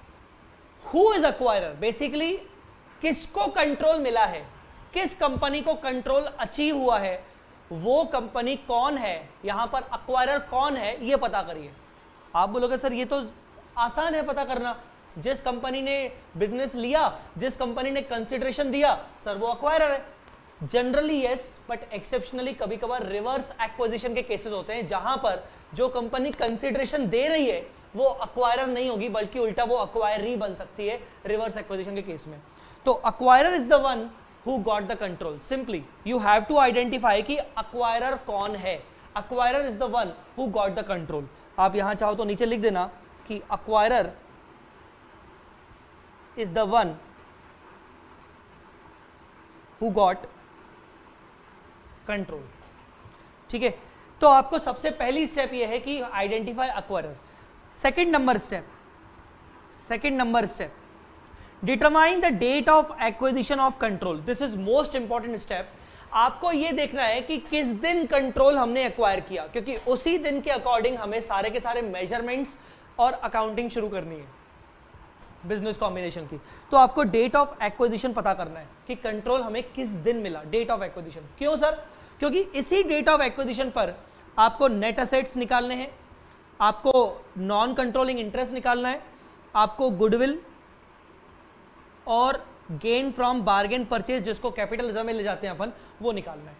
हु इज एक्वायरर, बेसिकली किसको कंट्रोल मिला है, किस कंपनी को कंट्रोल अचीव हुआ है, वो कंपनी कौन है, यहां पर एक्वायरर कौन है, ये पता करिए। आप बोलोगे सर ये तो आसान है पता करना, जिस कंपनी ने बिजनेस लिया, जिस कंपनी ने कंसिडरेशन दिया, सर वो एक्वायरर है। जनरली येस, बट एक्सेप्शनली कभी कभार रिवर्स एक्विजिशन के केसेस होते हैं, जहां पर जो कंपनी कंसिडरेशन दे रही है वो एक्वायरर नहीं होगी, बल्कि उल्टा वो एक्वायरी बन सकती है रिवर्स एक्विजिशन के केस में। तो acquirer is the one who got the control. Simply you have to identify कि एक्वायरर कौन है। Acquirer is the one who got the control. आप यहां चाहो तो नीचे लिख देना कि acquirer is the one who got control, ठीक है। तो आपको सबसे पहली स्टेप यह है कि identify acquirer. Second number step determine the date of acquisition of control. This is most important step. आपको यह देखना है कि किस दिन कंट्रोल हमने एक्वायर किया, क्योंकि उसी दिन के अकॉर्डिंग हमें सारे के सारे मेजरमेंट्स और अकाउंटिंग शुरू करनी है बिजनेस कॉम्बिनेशन की। तो आपको डेट ऑफ एक्विजिशन पता करना है कि कंट्रोल हमें किस दिन मिला, डेट ऑफ एक्विजिशन। क्यों सर? क्योंकि इसी डेट ऑफ एक्विजिशन पर आपको नेट असेट्स निकालने हैं, आपको नॉन कंट्रोलिंग इंटरेस्ट निकालना है, आपको गुडविल और गेन फ्रॉम बार्गेन परचेज, जिसको कैपिटलिज्म में ले जाते हैं अपन, वो निकालना है।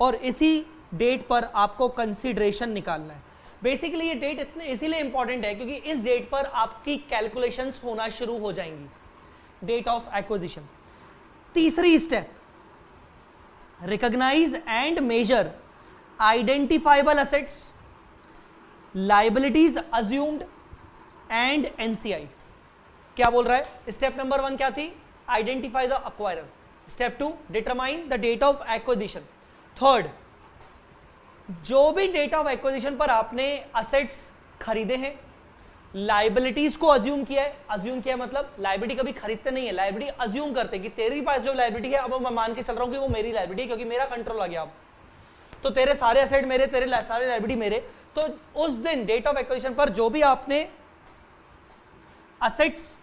और इसी डेट पर आपको कंसीडरेशन निकालना है। बेसिकली ये डेट इतने इसीलिए इंपॉर्टेंट है क्योंकि इस डेट पर आपकी कैलकुलेशंस होना शुरू हो जाएंगी, डेट ऑफ एक्विजिशन। तीसरी step, recognise and measure identifiable assets, liabilities assumed and NCI. क्या बोल रहा है? स्टेप नंबर वन क्या थी? Identify the acquirer. Step two, determine the date of acquisition. Third, जो भी डेट ऑफ एक्विजिशन पर आपने असेट्स खरीदे हैं, लाइबिलिटीज को अज्यूम किया है। अज्यूम किया है मतलब लाइबिलिटी कभी खरीदते नहीं है, लाइबिलिटी अज्यूम करते हैं कि तेरे पास जो लाइबिलिटी है, अब मैं मान के चल रहा हूँ कि वो मेरी लाइबिलिटी है क्योंकि मेरा कंट्रोल आ गया। अब तो तेरे सारे असेट मेरे, तेरे सारे लाइबिलिटी मेरे। तो उस दिन डेट ऑफ एक्विजिशन पर जो भी आपने असेट्स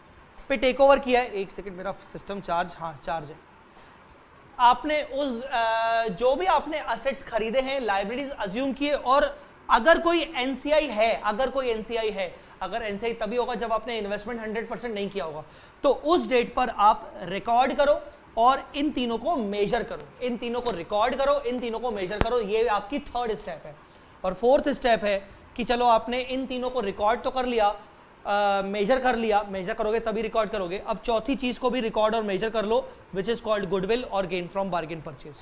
पे टेक ओवर किया है, एक सेकेंड मेरा सिस्टम चार्ज, हाँ चार्ज है, आपने उस जो भी आपने असेट्स खरीदे हैं, लाइबिलिटीज अज्यूम किए, और अगर कोई एनसीआई है, अगर एनसीआई तभी होगा जब आपने इन्वेस्टमेंट 100% नहीं किया होगा, तो उस डेट पर आप रिकॉर्ड करो और इन तीनों को मेजर करो, इन तीनों को रिकॉर्ड करो, इन तीनों को मेजर करो। ये आपकी थर्ड स्टेप है। और फोर्थ स्टेप है कि चलो आपने इन तीनों को रिकॉर्ड तो कर लिया, मेजर कर लिया, मेजर करोगे तभी रिकॉर्ड करोगे। अब चौथी चीज को भी रिकॉर्ड और मेजर कर लो, विच इज कॉल्ड गुडविल और gain from bargain purchase.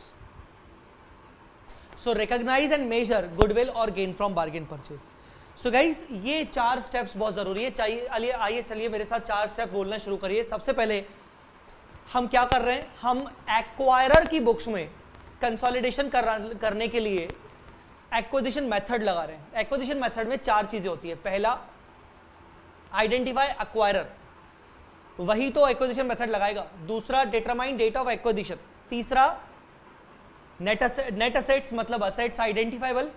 So recognise and measure goodwill और gain from bargain purchase. So guys, ये चार स्टेप्स बहुत जरूरी है। चाहिए आइए चलिए मेरे साथ चार स्टेप बोलना शुरू करिए। सबसे पहले हम क्या कर रहे हैं? हम एक्वायरर की बुक्स में कंसोलिडेशन करने के लिए एक्विजिशन मेथड लगा रहे हैं। एक्विजिशन मेथड में चार चीजें होती है। पहला, आइडेंटिफाई एक्वायरर, वही तो एक्विजिशन मेथड लगाएगा। दूसरा, डिटरमाइन डेट ऑफ एक्विजिशन। तीसरा, नेट असेट्स मतलब असेट्स आइडेंटिफाइबल,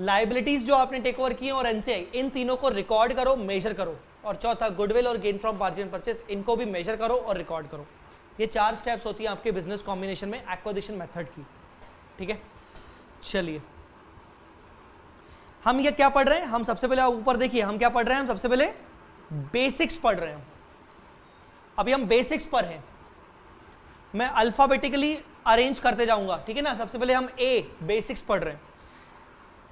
लाइबिलिटीज जो आपने टेक ओवर की और एनसीआई, इन तीनों को रिकॉर्ड करो, मेजर करो। और चौथा, गुडविल और गेन फ्रॉम बार्गेन परचेज, इनको भी मेजर करो और रिकॉर्ड करो। ये चार स्टेप्स होती है आपके बिजनेस कॉम्बिनेशन में एक्विजिशन मेथड की। ठीक है, चलिए हम ये क्या पढ़ रहे हैं? हम सबसे पहले ऊपर देखिए हम क्या पढ़ रहे हैं। हम सबसे पहले बेसिक्स पढ़ रहे हैं। अभी हम बेसिक्स पर हैं, मैं अल्फाबेटिकली अरेंज करते जाऊंगा, ठीक है ना। सबसे पहले हम ए बेसिक्स पढ़ रहे हैं।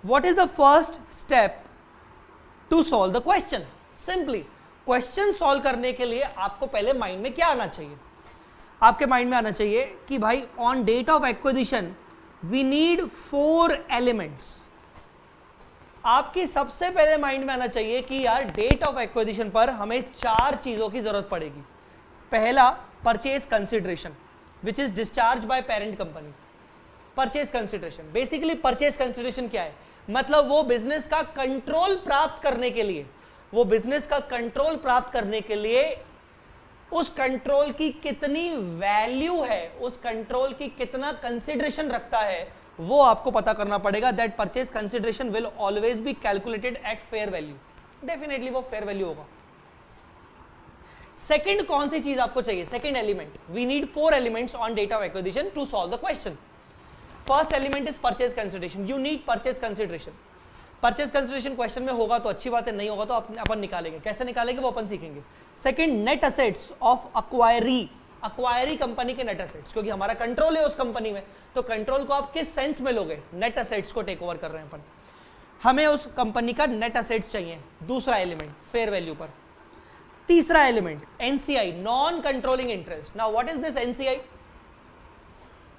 What is the first step to solve the question? Simply question solve करने के लिए आपको पहले माइंड में क्या आना चाहिए? आपके माइंड में आना चाहिए कि भाई on date of acquisition we need 4 elements. आपकी सबसे पहले माइंड में आना चाहिए कि यार डेट ऑफ एक्विजिशन पर हमें 4 चीजों की जरूरत पड़ेगी। पहला, purchase consideration which is discharge by parent company. Purchase consideration, basically purchase consideration क्या है? मतलब वो बिजनेस का कंट्रोल प्राप्त करने के लिए, उस कंट्रोल की कितनी वैल्यू है, उस कंट्रोल की कितना कंसिडरेशन रखता है, वो आपको पता करना पड़ेगा। That purchase consideration will always be calculated at fair value. Definitely वो फेयर वैल्यू होगा। सेकंड, कौन सी चीज आपको चाहिए? Second element, we need 4 elements on date of acquisition to solve the question. First element is purchase consideration. You need purchase consideration. Purchase consideration question में होगा तो अच्छी बात है, नहीं होगा तो अपन निकालेंगे। कैसे निकालेंगे वो अपन सीखेंगे। Second, net assets of acquiree, company के नेट असेट्स, क्योंकि हमारा कंट्रोल है उस कंपनी में, तो कंट्रोल को आप किस सेंस में लोगे? नेट असेट्स को टेक ओवर कर रहे हैं अपन, हमें उस कंपनी का नेट असेट्स चाहिए। दूसरा एलिमेंट, फेयर वैल्यू पर। तीसरा element, NCI, non controlling interest. Now what is this NCI?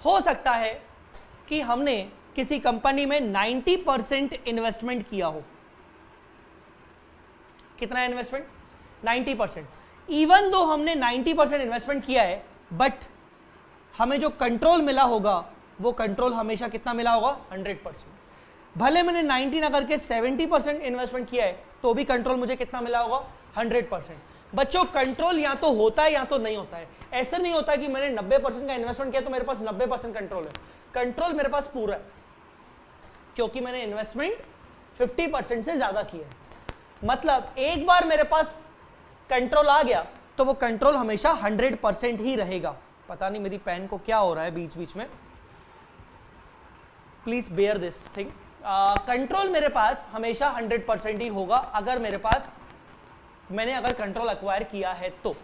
हो सकता है कि हमने किसी कंपनी में 90% इन्वेस्टमेंट किया हो। कितना इन्वेस्टमेंट? 90%। इवन दो हमने 90% इन्वेस्टमेंट किया है, बट हमें जो कंट्रोल मिला होगा वो कंट्रोल हमेशा कितना मिला होगा? 100%। भले मैंने 90 ना करके 70% इन्वेस्टमेंट किया है, तो भी कंट्रोल मुझे कितना मिला होगा? 100%। बच्चों, कंट्रोल या तो होता है या तो नहीं होता है। ऐसा नहीं होता कि मैंने 90% का इन्वेस्टमेंट किया तो मेरे पास 90% कंट्रोल है। कंट्रोल मेरे पास पूरा है क्योंकि मैंने इन्वेस्टमेंट 50% से ज्यादा किया है। मतलब एक बार मेरे पास कंट्रोल आ गया तो वो कंट्रोल हमेशा 100% ही रहेगा। पता नहीं मेरी पेन को क्या हो रहा है बीच बीच में, please bear this thing. Control मेरे पास हमेशा 100% ही होगा अगर मेरे पास मैंने अगर कंट्रोल एक्वायर किया है तो।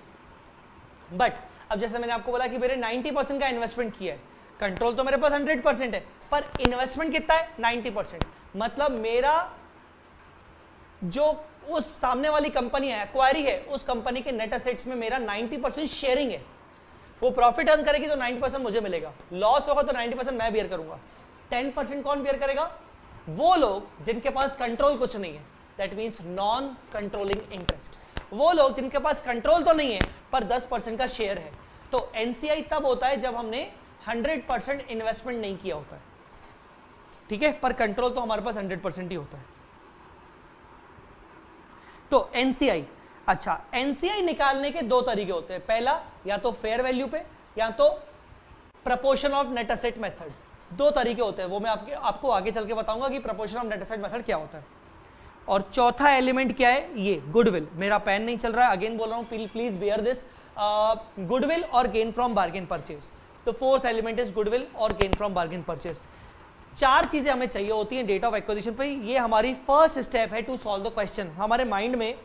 बट अब जैसे मैंने आपको बोला कि मेरे 90% का इन्वेस्टमेंट किया है, कंट्रोल तो मेरे पास 100% है पर इन्वेस्टमेंट कितना है 90%, मतलब मेरा जो उस सामने वाली कंपनी है एक्वायरी है उस कंपनी के नेट असेट्स में मेरा 90% शेयरिंग है। वो प्रॉफिट अर्न करेगी तो 90% मुझे मिलेगा, लॉस होगा तो 90% मैं बियर करूंगा, 10% कौन बियर करेगा? वो लोग जिनके पास कंट्रोल कुछ नहीं है, that means non controlling interest, वो लोग जिनके पास कंट्रोल तो नहीं है पर 10% का शेयर है। तो एनसीआई तब होता है जब हमने 100% इन्वेस्टमेंट नहीं किया होता है, ठीक है, पर कंट्रोल तो हमारे पास 100% ही होता है। तो एनसीआई, अच्छा एनसीआई निकालने के दो तरीके होते हैं, पहला या तो फेयर वैल्यू पे या तो proportion of net asset method, दो तरीके होते हैं, वो मैं आपको आगे चल के बताऊंगा कि proportion of net asset method क्या होता है। और चौथा एलिमेंट क्या है, ये गुडविल, मेरा पेन नहीं चल रहा है, अगेन बोल रहा हूँ प्लीज बियर दिस, गुडविल और गेन फ्रॉम बार्गेन परचेज। तो फोर्थ एलिमेंट इज गुडविल और गेन फ्रॉम बार्गेन परचेज। चार चीजें हमें चाहिए होती हैं डेट ऑफ एक्विजिशन पे, ये हमारी फर्स्ट स्टेप है टू सॉल्व द क्वेश्चन। हमारे माइंड में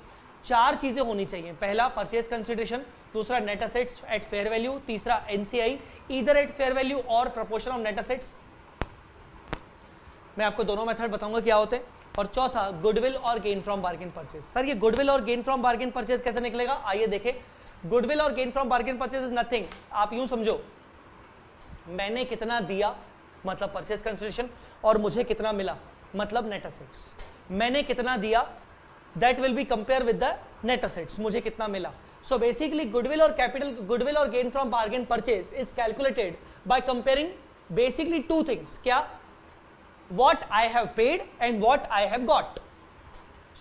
चार चीजें होनी चाहिए, पहला परचेज कंसिडरेशन, दूसरा net assets at fair value, तीसरा NCI either at fair value और प्रपोर्शन ऑफ नेट असेट्स, मैं आपको दोनों मेथड बताऊंगा क्या होते हैं, और चौथा गुडविल और gain from bargain purchase. Sir ये गुडविल और गेन फ्रॉम बार्गेन परचेज कैसे निकलेगा, आइए देखें। गुडविल और gain from bargain purchase is nothing, आप यूं समझो मैंने कितना दिया मतलब परचेज कंसिडरेशन और मुझे कितना मिला मतलब नेट असेट्स। मैंने कितना दिया that will be compare with the net assets, मुझे कितना मिला। सो बेसिकली गुडविल और कैपिटल, गुडविल और gain from bargain purchase is calculated by comparing basically two things, क्या, what I have paid and what I have got.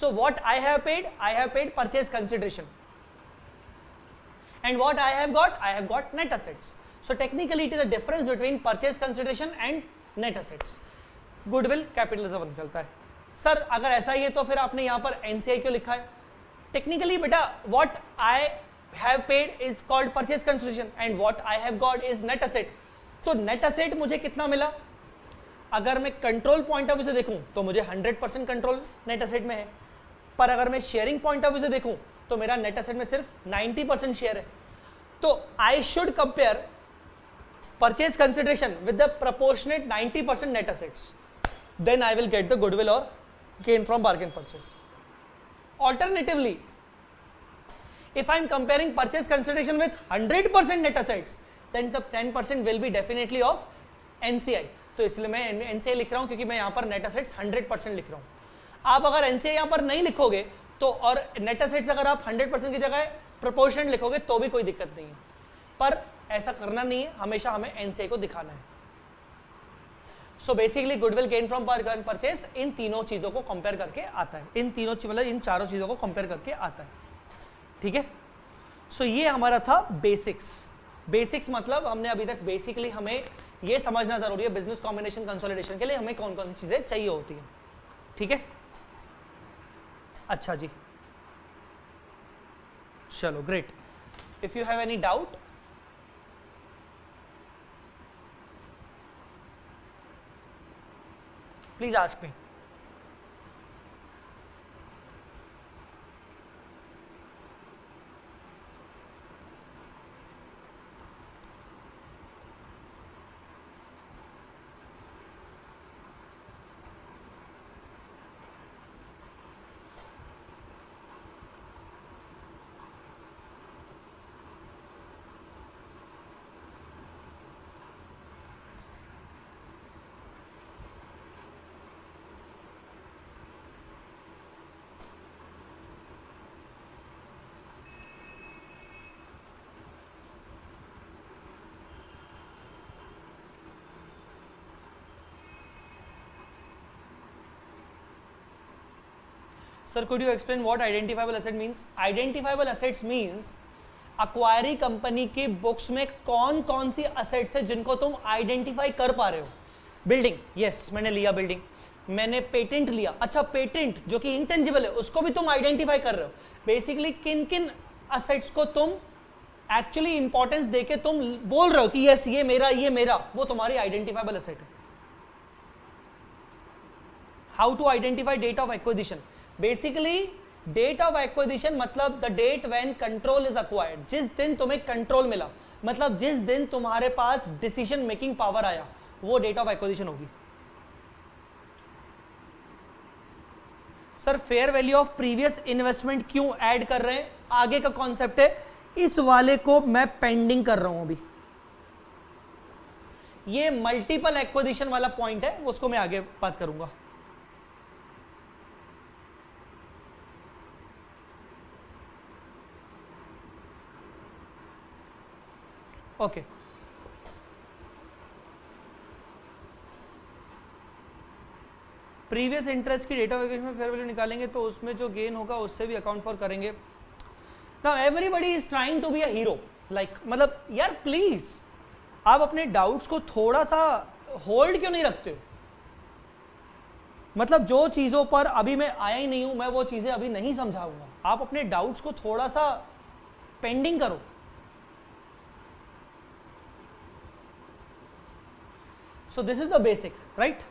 So what I have paid purchase consideration, and what I have got net assets. So technically, it is a difference between purchase consideration and net assets. Goodwill capitalism निकलता है। Sir अगर ऐसा ही है तो फिर आपने यहाँ पर NCI क्यों लिखा है? Technically बेटा what I have paid is called purchase consideration and what I have got is net asset. तो net asset मुझे कितना मिला? अगर मैं कंट्रोल पॉइंट ऑफ व्यू से देखूं तो मुझे 100% कंट्रोल नेट असेट में है, पर अगर मैं शेयरिंग पॉइंट ऑफ व्यू से देखूं तो मेरा नेट असेट में सिर्फ 90% शेयर है। तो I should compare purchase consideration with the proportionate 90% net assets, then I will get the goodwill और gain from bargain purchase. Alternatively if I am comparing purchase consideration with 100% net assets then the 10% will be definitely of NCI. तो इसलिए मैं NCI लिख रहा हूं क्योंकि मैं यहां पर नेट असेट्स 100% लिख रहा हूं। आप अगर एनसीआई यहां पर नहीं लिखोगे तो और नेट असेट्स अगर आप 100% की जगह प्रोपोर्शन लिखोगे तो भी कोई दिक्कत नहीं है, पर ऐसा करना नहीं है, हमेशा हमें एनसीआई को दिखाना है। So basically goodwill gain from bargain purchase इन तीनों चीजों को कंपेयर करके आता है, इन तीनों मतलब इन चारों चीजों को कंपेयर करके आता है, ठीक है। सो ये हमारा था बेसिक्स। बेसिक्स मतलब हमने अभी तक बेसिकली हमें ये समझना जरूरी है बिजनेस कॉम्बिनेशन कंसोलिडेशन के लिए हमें कौन कौन सी चीजें चाहिए होती हैं, ठीक है। अच्छा जी, चलो great. If you have any doubt, please ask me. Sir, could you explain what identifiable asset means? Identifiable assets means acquiring company के books में कौन कौन सी assets है जिनको तुम identify कर पा रहे हो। Building, yes, मैंने लिया building, मैंने patent लिया, अच्छा patent जो कि intangible है उसको भी तुम identify कर रहे हो। Basically किन किन assets को तुम actually importance देके तुम बोल रहे हो कि yes ये मेरा ये मेरा, वो तुम्हारी identifiable asset है। How to identify date of acquisition? Basically date of acquisition मतलब the date when control is acquired, जिस दिन तुम्हें कंट्रोल मिला, मतलब जिस दिन तुम्हारे पास डिसीजन मेकिंग पावर आया, वो डेट ऑफ एक्विजिशन होगी। Sir fair value of previous investment क्यों ऐड कर रहे हैं? आगे का कॉन्सेप्ट है, इस वाले को मैं पेंडिंग कर रहा हूं अभी। ये मल्टीपल एक्विजिशन वाला पॉइंट है, उसको मैं आगे बात करूंगा। ओके प्रीवियस इंटरेस्ट की डेट ऑफ एक्विजिशन में फेयर वैल्यू निकालेंगे तो उसमें जो गेन होगा उससे भी अकाउंट फॉर करेंगे। Now everybody is trying to be a hero, like मतलब यार प्लीज आप अपने डाउट्स को थोड़ा सा होल्ड क्यों नहीं रखते हो? मतलब जो चीजों पर अभी मैं आया ही नहीं हूं, मैं वो चीजें अभी नहीं समझाऊंगा। आप अपने डाउट्स को थोड़ा सा पेंडिंग करो। So this is the basic, right?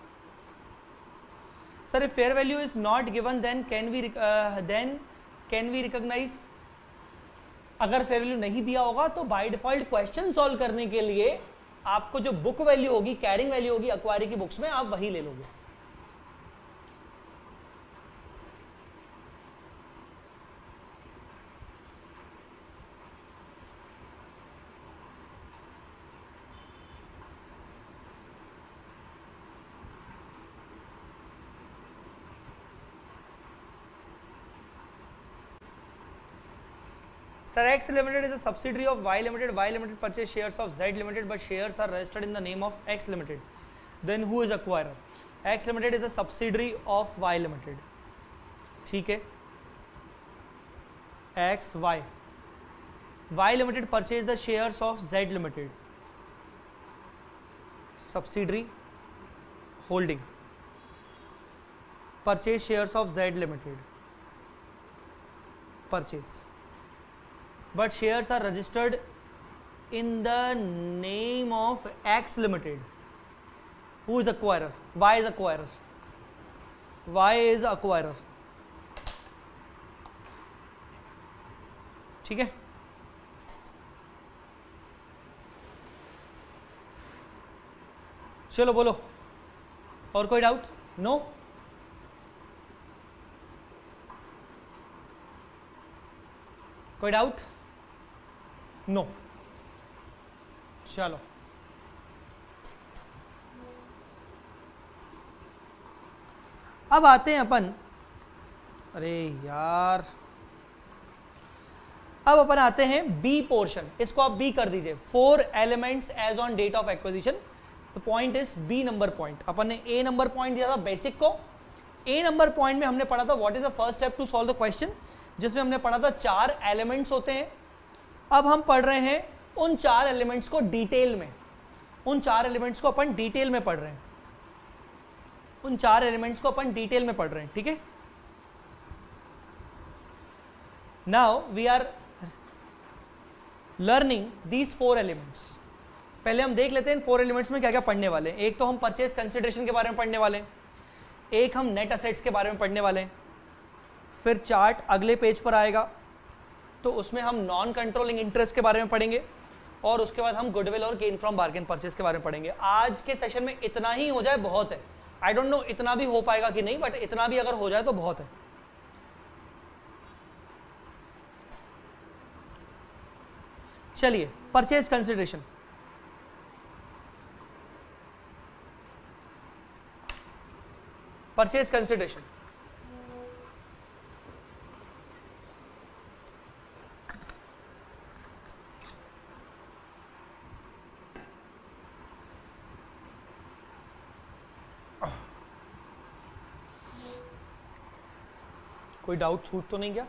Sir, if fair value is not given, then can we recognize? अगर fair value नहीं दिया होगा तो by default question solve करने के लिए आपको जो book value होगी, carrying value होगी acquiring की books में, आप वही ले लोगे। Sir, X Limited is a subsidiary of Y Limited. Y Limited purchased shares of Z Limited, but shares are registered in the name of X Limited. Then who is acquirer? X Limited is a subsidiary of Y Limited. ठीक है? X Y. Y Limited purchased the shares of Z Limited. Subsidiary holding. Purchase shares of Z Limited. Purchase. But shares are registered in the name of X Limited. Who is acquirer? Y is acquirer. Y is acquirer. ठीक है? चलो बोलो, और कोई doubt? No? कोई doubt? No, चलो अब आते हैं अपन, अरे यार अब अपन आते हैं बी पोर्शन। इसको आप बी कर दीजिए, 4 elements as on date of acquisition. The point is B number point. अपन ने ए नंबर पॉइंट दिया था बेसिक को। ए नंबर पॉइंट में हमने पढ़ा था what is the first step to solve the question, जिसमें हमने पढ़ा था 4 एलिमेंट्स होते हैं। अब हम पढ़ रहे हैं उन 4 एलिमेंट्स को डिटेल में। उन 4 एलिमेंट्स को अपन डिटेल में पढ़ रहे हैं। उन 4 एलिमेंट्स को अपन डिटेल में पढ़ रहे हैं, ठीक है? Now we are learning these 4 elements. पहले हम देख लेते हैं 4 एलिमेंट्स में क्या क्या पढ़ने वाले हैं। एक तो हम परचेज कंसिडरेशन के बारे में पढ़ने वाले हैं, एक हम नेट असेट्स के बारे में पढ़ने वाले हैं, फिर चार्ट अगले पेज पर आएगा तो उसमें हम नॉन कंट्रोलिंग इंटरेस्ट के बारे में पढ़ेंगे, और उसके बाद हम गुडविल और गेन फ्रॉम बार्गेन परचेस के बारे में पढ़ेंगे। आज के सेशन में इतना ही हो जाए बहुत है। आई डोंट नो इतना भी हो पाएगा कि नहीं, बट इतना भी अगर हो जाए तो बहुत है। चलिए परचेज कंसिडरेशन। परचेज कंसिडरेशन कोई डाउट छूट तो नहीं गया?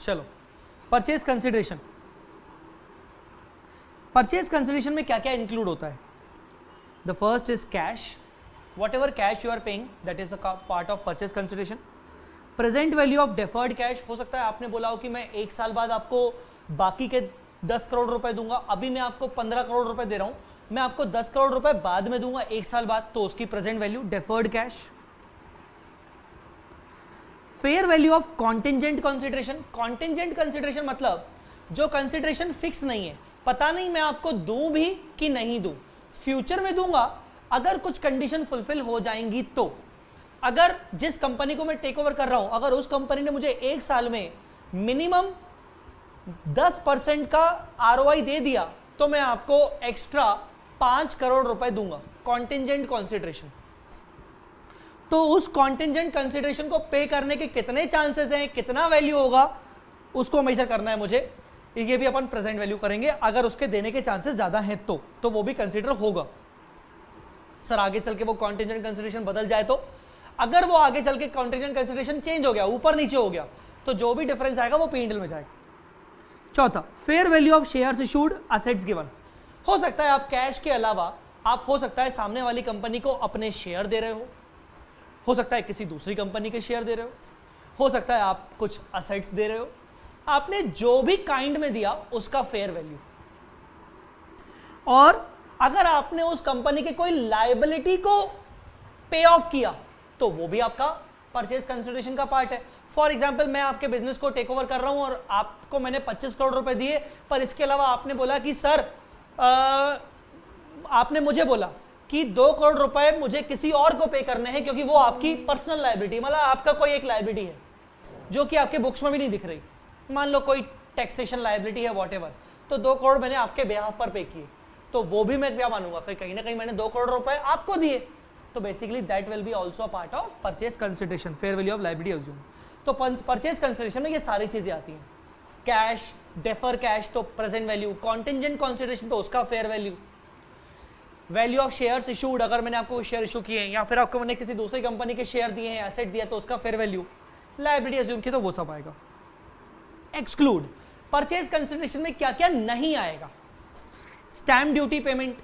चलो परचेज कंसिडरेशन। परचेज कंसिडरेशन में क्या क्या इंक्लूड होता है? The first is cash, whatever cash you are paying that is a part of purchase consideration. Present value of deferred cash, हो सकता है आपने बोला हो कि मैं 1 साल बाद आपको बाकी के 10 करोड़ रुपए दूंगा। अभी मैं आपको 15 करोड़ रुपए दे रहा हूं, मैं आपको 10 करोड़ रुपए बाद में दूंगा, एक साल बाद, तो उसकी present value deferred cash. Fair value of contingent consideration, contingent consideration मतलब जो कंसिडरेशन फिक्स नहीं है, पता नहीं मैं आपको दूं भी कि नहीं दूं, फ्यूचर में दूंगा अगर कुछ कंडीशन फुलफिल हो जाएंगी तो। अगर जिस कंपनी को मैं टेक ओवर कर रहा हूं, अगर उस कंपनी ने मुझे एक साल में मिनिमम 10% का आरओआई दे दिया तो मैं आपको एक्स्ट्रा 5 करोड़ रुपए दूंगा, कॉन्टिजेंट कंसिडरेशन। तो उस कॉन्टिजेंट कंसिडरेशन को पे करने के कितने चांसेस हैं, कितना वैल्यू होगा, उसको मेजर करना है मुझे। ये भी अपन प्रेजेंट वैल्यू करेंगे, अगर उसके देने के चांसेस ज्यादा हैं तो वो भी कंसीडर होगा। सर आगे चल के वो कॉन्टिजेंट कंसीडरेशन बदल जाए तो, अगर वो आगे चल के कॉन्टिजेंट कंसीडरेशन चेंज हो गया, ऊपर नीचे हो गया, तो जो भी डिफरेंस आएगा वो पी&एल में जाएगा। चौथा, fair value of shares issued assets given. हो सकता है आप कैश के अलावा आप, हो सकता है सामने वाली कंपनी को अपने शेयर दे रहे हो सकता है किसी दूसरी कंपनी के शेयर दे रहे हो सकता है आप कुछ असेट्स दे रहे हो, आपने जो भी काइंड में दिया उसका फेयर वैल्यू। और अगर आपने उस कंपनी के कोई लायबिलिटी को पे ऑफ किया तो वो भी आपका परचेज कंसिडरेशन का पार्ट है। फॉर एग्जांपल, मैं आपके बिजनेस को टेक ओवर कर रहा हूं और आपको मैंने 25 करोड़ रुपए दिए, पर इसके अलावा आपने बोला कि सर आपने मुझे बोला कि 2 करोड़ रुपए मुझे किसी और को पे करने हैं क्योंकि वो आपकी पर्सनल लायबिलिटी, मतलब आपका कोई एक लायबिलिटी है जो कि आपके बुक्स में भी नहीं दिख रही, मान लो कोई टैक्सेशन लायबिलिटी है व्हाटएवर, तो 2 करोड़ मैंने आपके बिहाफ पर पे किए, तो वो भी मैं क्या मानूंगा, कहीं ना कहीं मैंने 2 करोड़ रुपए आपको दिए। तो basically that will be also a part of purchase consideration, fair value of liability assume. तो परचेज कंसीडरेशन में ये सारी चीजें आती हैं, कैश, डेफर कैश तो प्रेजेंट वैल्यू, कॉन्टिजेंट कंसीडरेशन तो उसका fair value, value of shares issued, अगर मैंने आपको शेयर इशू किए हैं या फिर आपको मैंने किसी दूसरी कंपनी के शेयर दिए हैं, एसेट दिया तो उसका फेयर वैल्यू, लायबिलिटी अज्यूम की, तो वो सब आएगा। एक्सक्लूड, परचेज कंसीडरेशन में क्या क्या नहीं आएगा, स्टैम्प ड्यूटी पेमेंट,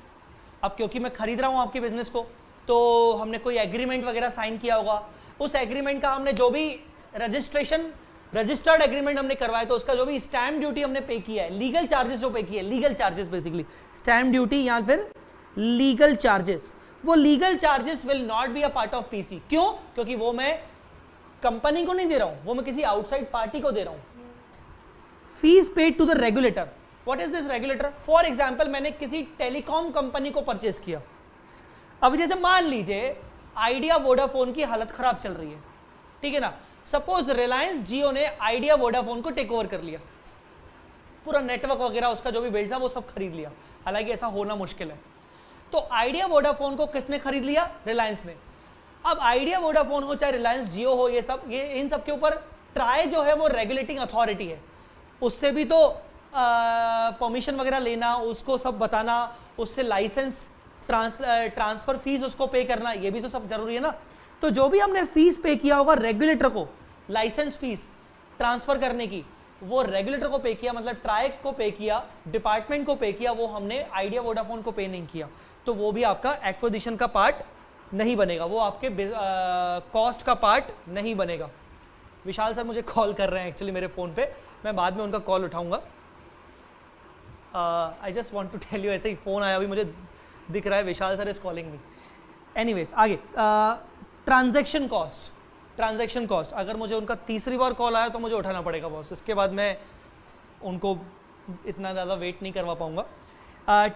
अब क्योंकि मैं खरीद रहा हूं आपके बिजनेस को तो हमने कोई एग्रीमेंट वगैरह साइन किया होगा, उस एग्रीमेंट का हमने जो भी रजिस्टर्ड एग्रीमेंट हमने करवाया तो उसका जो भी स्टैम्प ड्यूटी हमने पे किया है, लीगल चार्जेस जो पे किए, legal charges basically stamp duty या फिर लीगल चार्जेस, वो legal charges will not be a part of PC. क्यों? क्योंकि वो मैं कंपनी को नहीं दे रहा हूं, वो मैं किसी आउटसाइड पार्टी को दे रहा हूं। Fees paid to the regulator, what is this regulator? For example, मैंने किसी टेलीकॉम कंपनी को परचेस किया, अब जैसे मान लीजिए आइडिया वोडाफोन की हालत खराब चल रही है, ठीक है ना, सपोज रिलायंस जियो ने आइडिया वोडाफोन को टेक ओवर कर लिया, पूरा नेटवर्क वगैरह उसका जो भी बिल्ड था वो सब खरीद लिया, हालांकि ऐसा होना मुश्किल है। तो आइडिया वोडाफोन को किसने खरीद लिया? रिलायंस ने। अब आइडिया वोडाफोन हो चाहे रिलायंस जियो हो, ये सब, ये इन सब के ऊपर ट्राई जो है वो रेगुलेटिंग अथॉरिटी है, उससे भी तो परमिशन वगैरह लेना, उसको सब बताना, उससे लाइसेंस ट्रांसफर फीस उसको पे करना, ये भी तो सब जरूरी है ना। तो जो भी हमने फीस पे किया होगा रेगुलेटर को, लाइसेंस फीस ट्रांसफर करने की, वो रेगुलेटर को पे किया, मतलब ट्राइक को पे किया, डिपार्टमेंट को पे किया, वो हमने आइडिया वोडाफोन को पे नहीं किया, तो वो भी आपका एक्विजिशन का पार्ट नहीं बनेगा, वो आपके कॉस्ट का पार्ट नहीं बनेगा। विशाल सर मुझे कॉल कर रहे हैं एक्चुअली मेरे फ़ोन पे, मैं बाद में उनका कॉल उठाऊंगा। I just want to tell you, ऐसे ही फ़ोन आया, अभी मुझे दिख रहा है Vishal sir is calling me. Anyways आगे, ट्रांजैक्शन कॉस्ट, ट्रांजैक्शन कॉस्ट, अगर मुझे उनका तीसरी बार कॉल आया तो मुझे उठाना पड़ेगा बॉस, इसके बाद मैं उनको इतना ज़्यादा वेट नहीं करवा पाऊँगा।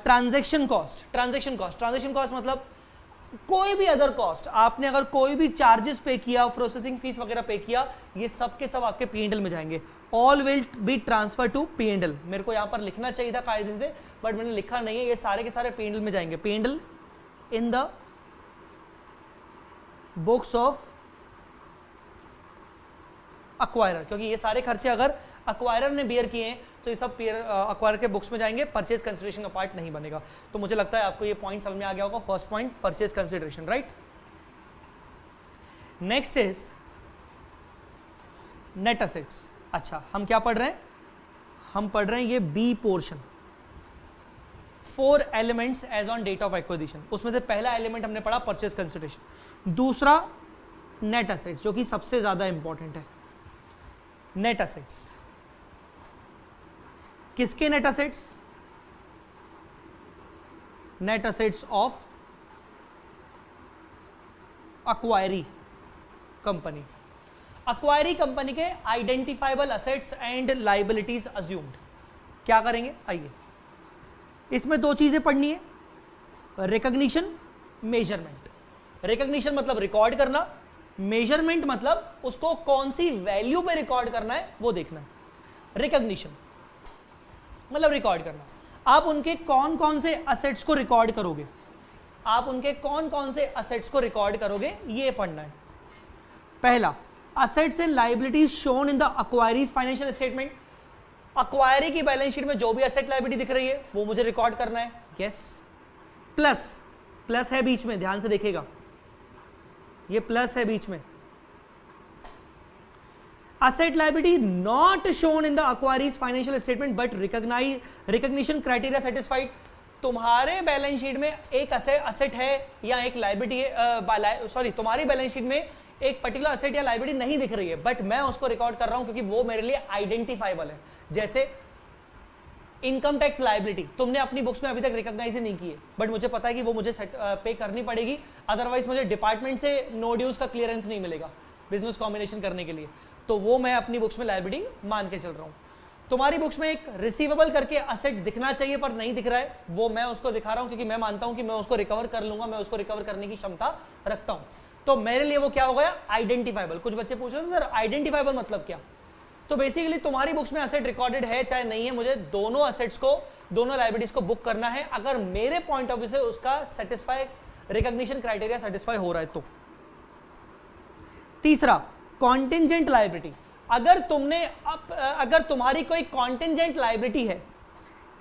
ट्रांजैक्शन कॉस्ट, ट्रांजैक्शन कॉस्ट मतलब कोई भी अदर कॉस्ट, आपने अगर कोई भी चार्जेस पे किया, प्रोसेसिंग फीस वगैरह पे किया, ये सब के सब आपके पी&एल में जाएंगे, all will be transfer to P and L. मेरे को यहाँ पर लिखना चाहिए था कायदे से, बट मैंने लिखा नहीं है, ये सारे के सारे पी&एल में जाएंगे, P&L in the books of acquirer, क्योंकि ये सारे खर्चे अगर अक्वायरर ने बियर किए हैं तो ये सब अक्वायर के बुक्स में जाएंगे, परचेज कंसीडरेशन का पार्ट नहीं बनेगा। तो मुझे लगता है आपको ये पॉइंट समझ में आ गया होगा, first point purchase consideration, right. Next is net assets. अच्छा, हम क्या पढ़ रहे हैं? हम पढ़ रहे हैं ये B portion, 4 elements as on date of acquisition. उसमें से पहला एलिमेंट हमने पढ़ा परचेज कंसीडरेशन, दूसरा नेट असेट्स जो कि सबसे ज्यादा इंपॉर्टेंट है। नेट असेट्स किसके net assets? Net assets of acquiree company. Acquiree company के identifiable assets and liabilities assumed क्या करेंगे, आइए। इसमें दो चीजें पढ़नी है, रिकॉग्निशन, मेजरमेंट। रिकॉग्निशन मतलब रिकॉर्ड करना, मेजरमेंट मतलब उसको कौन सी वैल्यू पे रिकॉर्ड करना है वो देखना है। रिकॉग्निशन मतलब रिकॉर्ड करना, आप उनके कौन कौन से असेट्स को रिकॉर्ड करोगे, आप उनके कौन कौन से असेट्स को रिकॉर्ड करोगे, ये पढ़ना है। पहला, assets and liabilities shown in the acquiree's financial statement. Acquiree की बैलेंस शीट में जो भी असेट लाइबिलिटी दिख रही है वो मुझे रिकॉर्ड करना है। यस, प्लस है बीच में, ध्यान से देखिएगा, ये प्लस है बीच में। Asset liability not shown in the acquiree's financial statement but recognition criteria satisfied। तुम्हारे बैलेंस शीट में एक asset है या एक liability है, सॉरी तुम्हारी बैलेंस शीट में एक पर्टिकुलर asset या liability नहीं दिख रही है बट मैं उसको रिकॉर्ड कर रहा हूं क्योंकि वो मेरे लिए आइडेंटिफाइबल है। जैसे इनकम टैक्स लाइबिलिटी तुमने अपनी बुक्स में अभी तक रिकॉग्नाइज नहीं की है बट मुझे पता है कि वो मुझे पे करनी पड़ेगी, अदरवाइज मुझे डिपार्टमेंट से नो ड्यूज का क्लियरेंस नहीं मिलेगा बिजनेस कॉम्बिनेशन करने के लिए, तो वो मैं अपनी बुक्स में लायबिलिटी मान के चल रहा हूँ। तुम्हारी बुक्स में एक रिसीवेबल करके असेट दिखना चाहिए पर नहीं दिख रहा है, वो मैं उसको दिखा रहा हूँ क्योंकि मैं मानता हूँ कि मैं उसको रिकवर कर लूंगा, मैं उसको रिकवर करने की क्षमता रखता हूँ, तो मेरे लिए वो क्या हो गया, आइडेंटिफाइबल। कुछ बच्चे पूछ रहे थे सर आइडेंटिफाइबल मतलब क्या, तो बेसिकली तुम्हारी बुक्स में असेट रिकॉर्डेड है चाहे नहीं है, मुझे दोनों असेट्स को, दोनों लायबिलिटीज को बुक करना है अगर मेरे पॉइंट ऑफ व्यू से उसका सेटिस्फाई, रिकॉग्निशन क्राइटेरिया सेटिस्फाई हो रहा है तो। तीसरा, कॉन्टिजेंट लाइबिलिटी। अगर तुम्हारी कोई कॉन्टिजेंट लाइबिलिटी है,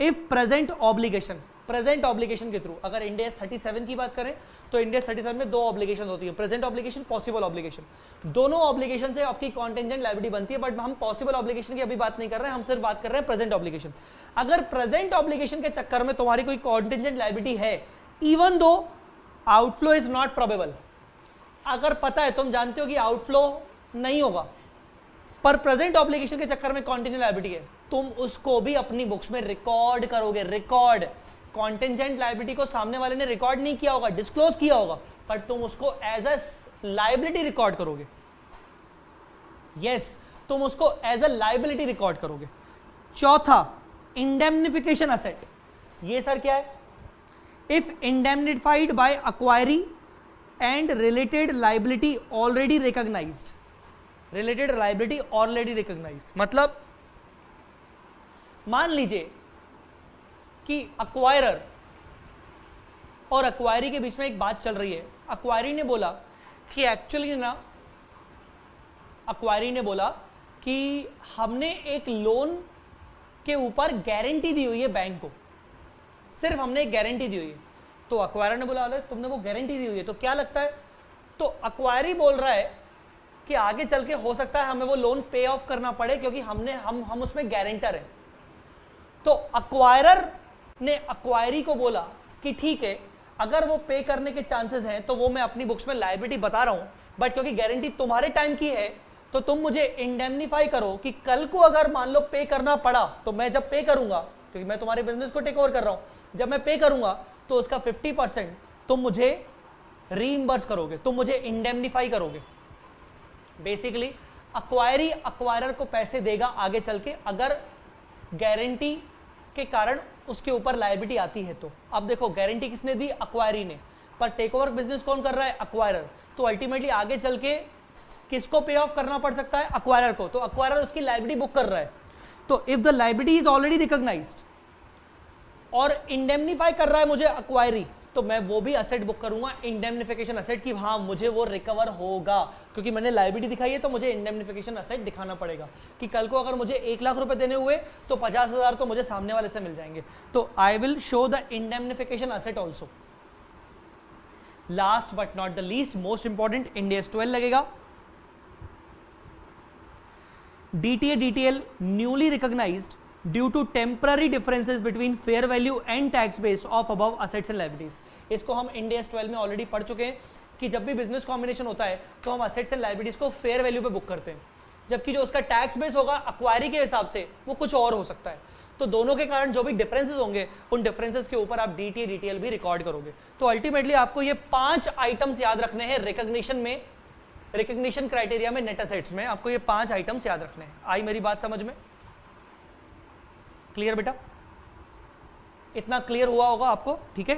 इफ प्रेजेंट ऑब्लिगेशन के थ्रू, अगर इंड एएस 37 की बात करें तो इंड एएस 37 में दो ऑब्लिगेशन होती है, प्रेजेंट ऑब्लिगेशन, पॉसिबल ऑब्लिगेशन। दोनों ऑब्लिगेशन से आपकी कॉन्टिजेंट लाइबिलिटी बनती है बट हम पॉसिबल ऑब्लिगेशन की अभी बात नहीं कर रहे हैं, हम सिर्फ बात कर रहे हैं प्रेजेंट ऑब्लिगेशन। अगर प्रेजेंट ऑब्लिगेशन के चक्कर में तुम्हारी कोई कॉन्टिजेंट लाइबिलिटी है even though outflow is not probable, अगर पता है तुम जानते हो कि आउटफ्लो नहीं होगा पर प्रेजेंट ऑब्लिगेशन के चक्कर में कॉन्टिजेंट लायबिलिटी है, तुम उसको भी अपनी बुक्स में रिकॉर्ड करोगे। रिकॉर्ड, कॉन्टिजेंट लायबिलिटी को सामने वाले ने रिकॉर्ड नहीं किया होगा, डिस्क्लोज किया होगा पर तुम उसको एज अ लायबिलिटी रिकॉर्ड करोगे। यस, तुम उसको एज अ लायबिलिटी रिकॉर्ड करोगे। चौथा, इंडेमनिफिकेशन असेट। ये सर क्या है? If indemnified by acquiree and related liability already recognized। मतलब मान लीजिए कि acquirer और acquiree के बीच में एक बात चल रही है। एक्वायरी ने बोला कि हमने एक लोन के ऊपर गारंटी दी हुई है बैंक को, सिर्फ हमने गारंटी दी हुई है। तो एक्वायरर ने बोला अरे तुमने वो गारंटी दी हुई है तो क्या लगता है, तो एक्वायरी बोल रहा है कि आगे चल के हो सकता है हमें वो लोन पे ऑफ करना पड़े क्योंकि हम उसमें गारंटर हैं। तो एक्वायरर ने एक्वायरी को बोला कि ठीक है अगर वो पे करने के चांसेस हैं तो वो मैं अपनी बुक्स में लायबिलिटी बता रहा हूँ बट क्योंकि गारंटी तुम्हारे टाइम की है तो तुम मुझे इंडेमनीफाई करो कि कल को अगर मान लो पे करना पड़ा तो मैं जब पे करूंगा, क्योंकि मैं तुम्हारे बिजनेस को टेक ओवर कर रहा हूँ, जब मैं पे करूंगा तो उसका 50% तुम मुझे रीइंबर्स करोगे, तुम मुझे इंडेमनीफाई करोगे। बेसिकली एक्वायरी एक्वायरर को पैसे देगा आगे चल के अगर गारंटी के कारण उसके ऊपर लायबिलिटी आती है तो। अब देखो गारंटी किसने दी, एक्वायरी ने, पर टेक ओवर बिजनेस कौन कर रहा है, एक्वायरर। तो अल्टीमेटली आगे चल के किसको पे ऑफ करना पड़ सकता है, एक्वायरर को, तो एक्वायरर उसकी लायबिलिटी बुक कर रहा है। तो if the liability is already recognised और इंडेमनीफाई कर रहा है मुझे एक्वायरी, तो मैं वो भी असेट बुक करूंगा इंडेमनिफिकेशन असेट की, हाँ मुझे वो रिकवर होगा क्योंकि मैंने लायबिलिटी दिखाई है तो मुझे इंडेमनिफिकेशन असेट दिखाना पड़ेगा कि कल को अगर मुझे 1 लाख रुपए देने हुए तो 50,000 तो मुझे सामने वाले से मिल जाएंगे। तो I will show the indemnification asset also. Last but not the least, most important, Ind AS 12 लगेगा। DTA DTL newly recognised due to temporary differences between fair value and tax base of above assets and liabilities. इसको हम Ind AS 12 में already पढ़ चुके हैं कि जब भी बिजनेस कॉम्बिनेशन होता है तो हम असेट्स एंड लायबिलिटीज को फेयर वैल्यू पे बुक करते हैं, जबकि जो उसका टैक्स बेस होगा एक्वायरी के हिसाब से वो कुछ और हो सकता है। तो दोनों के कारण जो भी डिफरेंसेस होंगे उन डिफरेंसेस के ऊपर आप डीटी डीटीएल भी रिकॉर्ड करोगे। तो अल्टीमेटली आपको ये 5 आइटम्स याद रखने हैं रिकॉग्निशन में, रिकॉग्निशन क्राइटेरिया में नेट एसेट्स में आपको ये 5 आइटम्स याद रखने हैं। आई मेरी बात समझ में? क्लियर बेटा? इतना क्लियर हुआ होगा आपको, ठीक है?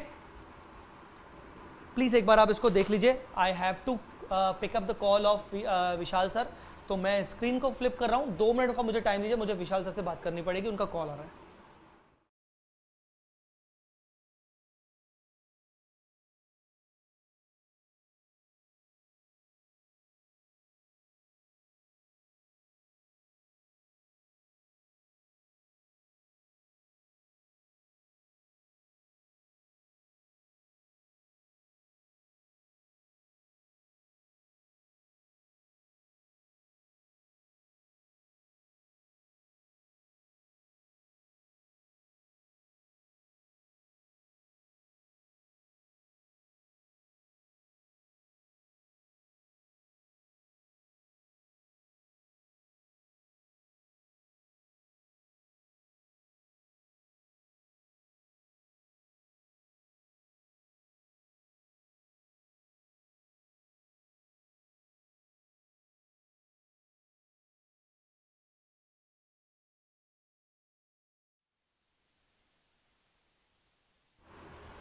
प्लीज एक बार आप इसको देख लीजिए। I have to pick up the call of Vishal sir, तो मैं स्क्रीन को फ्लिप कर रहा हूं, 2 मिनट का मुझे टाइम दीजिए, मुझे विशाल सर से बात करनी पड़ेगी, उनका कॉल आ रहा है।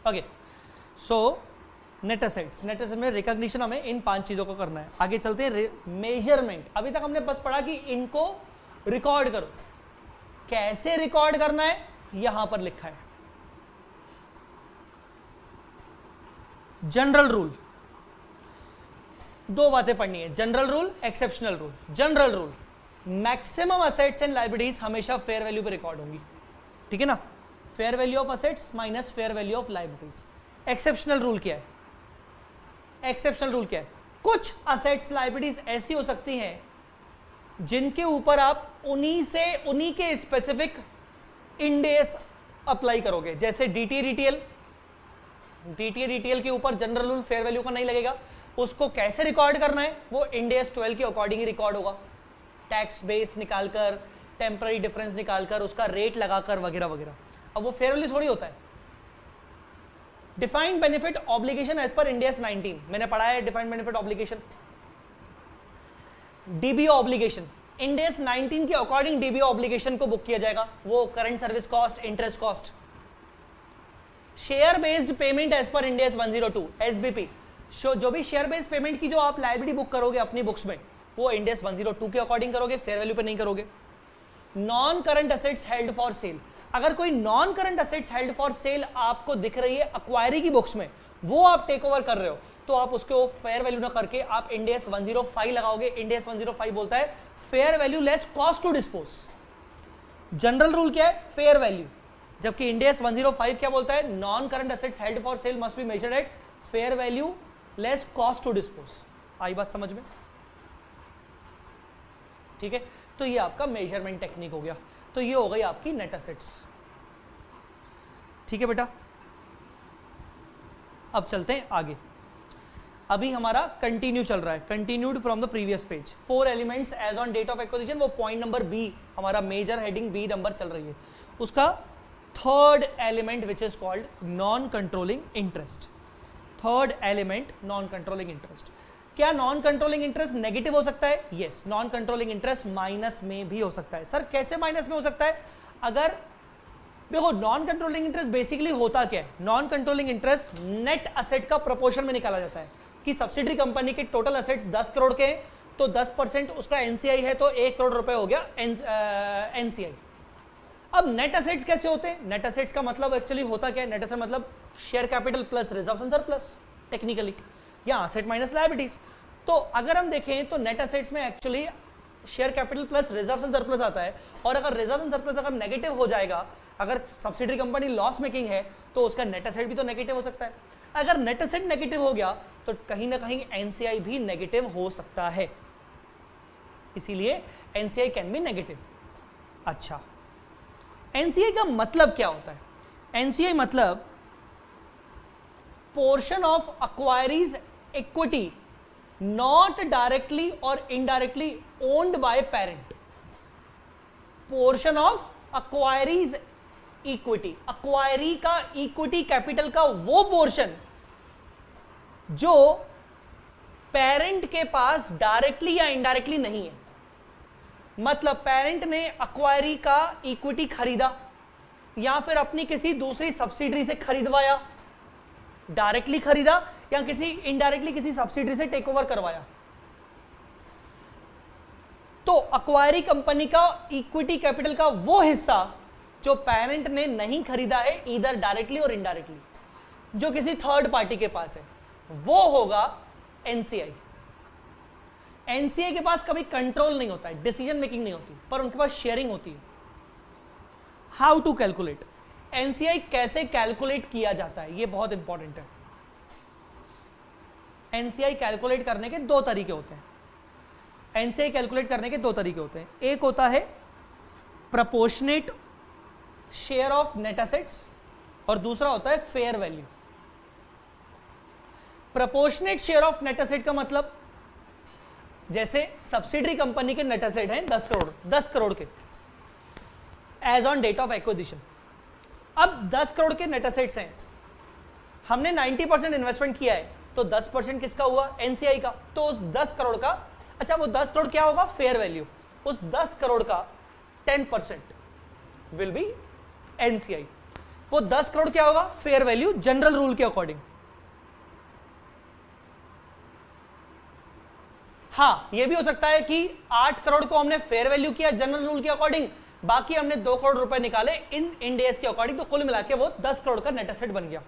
ओके, सो नेट एसेट्स में रिकॉग्निशन हमें इन 5 चीजों को करना है। आगे चलते हैं मेजरमेंट। अभी तक हमने बस पढ़ा कि इनको रिकॉर्ड करो, कैसे रिकॉर्ड करना है यहां पर लिखा है। जनरल रूल, 2 बातें पढ़नी है, general rule exceptional rule. General rule, maximum assets and liabilities हमेशा फेयर वैल्यू पर रिकॉर्ड होंगी, ठीक है ना? Fair value of assets minus fair value of liabilities. Exceptional rule क्या है? एक्सेप्शनल रूल क्या है? कुछ असेट्स लायबिलिटीज ऐसी हो सकती हैं जिनके ऊपर आप उन्हीं के स्पेसिफिक इंड एस अप्लाई करोगे, जैसे डीटीए डीटीएल के ऊपर जनरल रूल फेयर वैल्यू का नहीं लगेगा। उसको कैसे रिकॉर्ड करना है वो इंड एस 12 के अकॉर्डिंग ही रिकॉर्ड होगा, टैक्स बेस निकालकर, टेम्पररी डिफरेंस निकालकर, उसका रेट लगाकर वगैरह वगैरह। अब वो फेयर वैल्यू थोड़ी होता है। Defined benefit obligation as per Ind AS 19, मैंने पढ़ा है defined benefit obligation, DBO obligation. Ind AS 19 के अकॉर्डिंग डीबीओ ऑब्लिगेशन को बुक किया जाएगा, वो current service cost, interest cost. Share based payment as per Ind AS 102, SBP. जो भी शेयर बेस्ड पेमेंट की जो आप लायबिलिटी बुक करोगे अपनी बुक्स में, वो इंड एस 102 के अकॉर्डिंग करोगे, फेयर वैल्यू पे नहीं करोगे। Non current assets held for sale, अगर कोई non current assets held for sale आपको दिख रही है एक्वायरी की बुक्स में, वो आप टेक ओवर कर रहे हो, तो आप उसको फेयर वैल्यू ना करके आप इंड एस 105 लगाओगे। इंड एस 105 बोलता है fair value less cost to dispose. General rule क्या है? Fair value. जबकि इंड एस 105 क्या बोलता है? Non current assets held for sale must be measured at fair value less cost to dispose. आई बात समझ में? ठीक है, तो ये आपका मेजरमेंट टेक्निक हो गया। तो ये हो गई आपकी नेट एसेट्स, ठीक है बेटा? अब चलते हैं आगे। अभी हमारा कंटिन्यू चल रहा है, continued from the previous page. 4 elements as on date of acquisition, वो पॉइंट नंबर बी, हमारा मेजर हेडिंग बी नंबर चल रही है। उसका 3rd element which is called non controlling interest. 3rd element non controlling interest. क्या non controlling interest negative हो सकता है? Yes, non controlling interest minus में भी हो सकता है। सर कैसे माइनस में हो सकता है? अगर देखो, नॉन कंट्रोलिंग इंटरेस्ट बेसिकली होता क्या है? Non controlling interest net asset का प्रोपोर्शन में निकाला जाता है कि सब्सिडरी कंपनी के टोटल असेट्स 10 करोड़ के हैं, तो 10% उसका एनसीआई है, तो 1 करोड़ रुपए हो गया एनसीआई। अब नेट असेट्स कैसे होते हैं? नेट असेट्स का मतलब एक्चुअली होता क्या है? नेट असेट मतलब share capital plus reserves and surplus, technically asset minus liabilities. तो अगर हम देखें तो नेट असेट्स में actually share capital plus reserves and surplus आता है, और अगर रिजर्व एंड सरप्लस अगर नेगेटिव हो जाएगा, अगर सब्सिडरी कंपनी लॉस मेकिंग है, तो उसका नेट असेट भी तो नेगेटिव हो सकता है। अगर नेट असेट नेगेटिव हो गया तो कहीं ना कहीं एनसीआई भी नेगेटिव हो सकता है, इसीलिए एनसीआई कैन बी नेगेटिव। अच्छा, एनसीआई का मतलब क्या होता है? एनसीआई मतलब portion of acquiree's equity not directly or indirectly owned by parent, portion of acquiree's equity, acquiree का इक्विटी कैपिटल का वो पोर्शन जो पेरेंट के पास डायरेक्टली या इनडायरेक्टली नहीं है। मतलब पेरेंट ने एक्वायरी का इक्विटी खरीदा या फिर अपनी किसी दूसरी सब्सिडरी से खरीदवाया, डायरेक्टली खरीदा या किसी इनडायरेक्टली किसी सब्सिडरी से टेक ओवर करवाया, तो एक्वायरी कंपनी का इक्विटी कैपिटल का वो हिस्सा जो पेरेंट ने नहीं खरीदा है इधर डायरेक्टली और इनडायरेक्टली, जो किसी थर्ड पार्टी के पास है, वो होगा एनसीआई। एनसीआई के पास कभी कंट्रोल नहीं होता है, डिसीजन मेकिंग नहीं होती, पर उनके पास शेयरिंग होती है। हाउ टू कैलकुलेट, एनसीआई कैसे कैलकुलेट किया जाता है, ये बहुत इंपॉर्टेंट है। एनसीआई कैलकुलेट करने के दो तरीके होते हैं, एनसीआई कैलकुलेट करने के दो तरीके होते हैं। एक होता है proportionate share of net assets और दूसरा होता है fair value. Proportionate share of net asset का मतलब, जैसे सब्सिडरी कंपनी के नेट एसेट हैं 10 करोड़ के as on date of acquisition. अब 10 करोड़ के नेट एसेट्स हैं, हमने 90% इन्वेस्टमेंट किया है, तो 10% किसका हुआ, एनसीआई का। तो उस 10 करोड़ का, अच्छा वो 10 करोड़ क्या होगा, फेयर वैल्यू, उस 10 करोड़ का 10% विल बी एनसीआई। वो 10 करोड़ क्या होगा, फेयर वैल्यू जनरल रूल के अकॉर्डिंग। हाँ, ये भी हो सकता है कि 8 करोड़ को हमने फेयर वैल्यू किया जनरल रूल के अकॉर्डिंग, बाकी हमने 2 करोड़ रुपए निकाले इन इंड एएस के अकॉर्डिंग, तो कुल मिला के वो 10 करोड़ का नेट एसेट बन गया।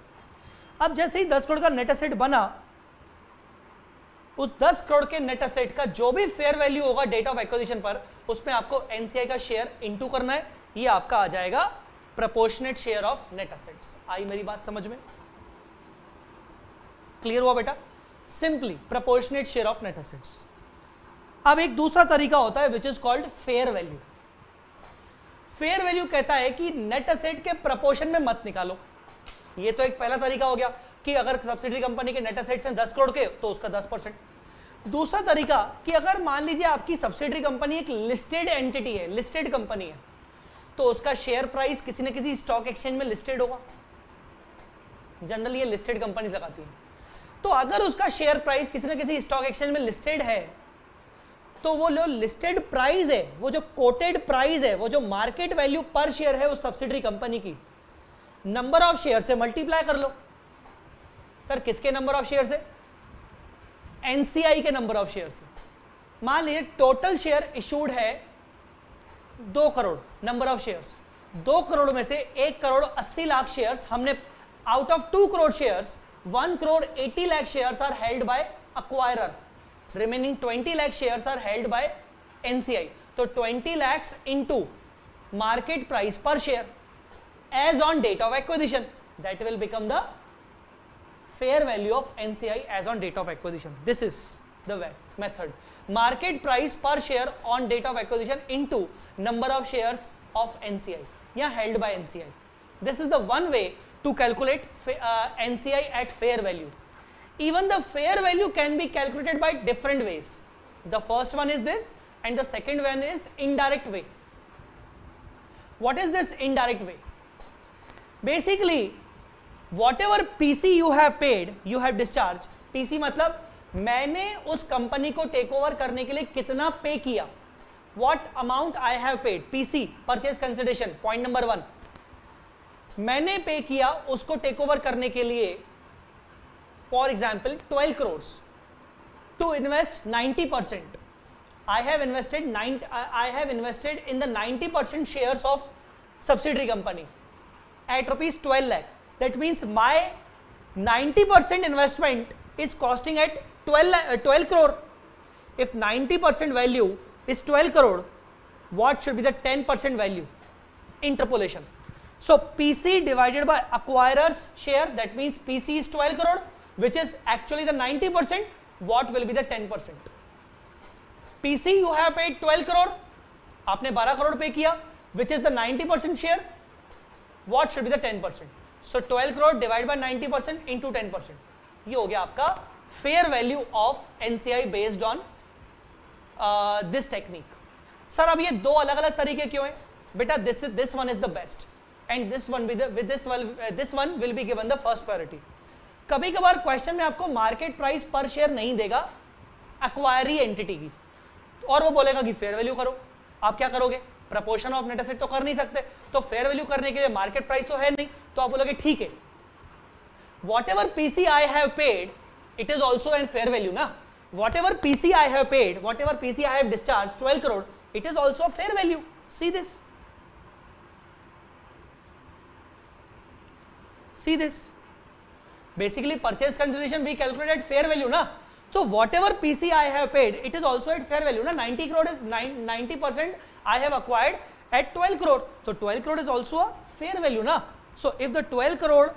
अब जैसे ही 10 करोड़ का नेट एसेट बना, उस 10 करोड़ के नेट एसेट का जो भी फेयर वैल्यू होगा डेट ऑफ एक्विजिशन पर, उसमें आपको एनसीआई का शेयर इंटू करना है, ये आपका आ जाएगा proportionate share of net assets. आई मेरी बात समझ में, क्लियर हुआ बेटा, simply proportionate share of net assets. अब एक दूसरा तरीका होता है which is called fair value. Fair value कहता है कि नेट एसेट के प्रपोर्शन में मत निकालो। ये तो एक पहला तरीका हो गया कि अगर सब्सिडरी कंपनी के नेट एसेट्स हैं 10 करोड़ के तो उसका 10%। दूसरा तरीका कि अगर मान लीजिए आपकी सब्सिडरी कंपनी एक लिस्टेड एंटिटी है, लिस्टेड कंपनी है, तो उसका शेयर प्राइस किसी न किसी स्टॉक एक्सचेंज में लिस्टेड होगा, जनरली ये लिस्टेड कंपनी लगाती है। तो अगर उसका शेयर प्राइस किसी न किसी स्टॉक एक्सचेंज में लिस्टेड है, तो वो जो लिस्टेड प्राइस है, वो जो कोटेड प्राइस है, वो जो मार्केट वैल्यू पर शेयर है उस सब्सिडरी कंपनी की, नंबर ऑफ शेयर से मल्टीप्लाई कर लो। सर किसके नंबर ऑफ शेयर से, एनसीआई के नंबर ऑफ शेयर से। मान लीजिए टोटल शेयर इशूड है 2 crore, number of shares 2 crore में से 1 करोड़ 80 लाख शेयर्स हमने, out of 2 crore shares 1 crore 80 lakh shares are held by acquirer, remaining 20 lakh shares are held by NCI. So 20 lakhs into market price per share as on date of acquisition, that will become the fair value of NCI as on date of acquisition. This is the method, market price per share on date of acquisition into number of shares of NCI ya held by NCI. This is the one way to calculate NCI at fair value. Even the fair value can be calculated by different ways. The first one is this and the second one is indirect way. What is this indirect way? Basically, whatever PC you have paid, you have discharged. PC मतलब मैंने उस company को take over करने के लिए कितना पे किया, what amount I have paid, PC, purchase consideration, point number one. मैंने पे किया उसको टेक ओवर करने के लिए for example 12 crores to invest 90%. I have invested in the 90% shares of subsidiary company at rupees 12 lakh. That means my 90% investment is costing at 12 crore. If 90% value is 12 crore, what should be the 10% value? Interpolation. So PC divided by acquirer's share, that means PC is 12 crore which is actually the 90%. What will be the 10%? PC you have paid 12 crore, आपने 12 करोड़ पे किया, which is the 90% share. What should be the 10%? So 12 crore divided by 90% into 10%. ये हो गया आपका fair value of NCI based on this technique. Sir अब ये दो अलग अलग तरीके क्यों हैं? बेटा this one is the best and this one this one will be given the first priority. कभी कभार क्वेश्चन में आपको मार्केट प्राइस पर शेयर नहीं देगा एक्वायरी एंटिटी की, और वो बोलेगा कि फेयर वैल्यू करो. आप क्या करोगे? प्रपोर्शन ऑफ नेट एसेट तो कर नहीं सकते, तो फेयर वैल्यू करने के लिए मार्केट प्राइस तो है नहीं, तो आप बोलोगे ठीक है whatever PC I have paid, it is also in fair value ना. Whatever PC I have paid, whatever PC I have discharged, 12 crore, it is also a fair value. See this. See this. Basically, purchase consideration we calculate at fair value ना. So whatever PC I have paid, it is also at fair value ना. 90 crore is 90% I have acquired at 12 crore. So 12 crore is also a fair value ना. So if the 12 crore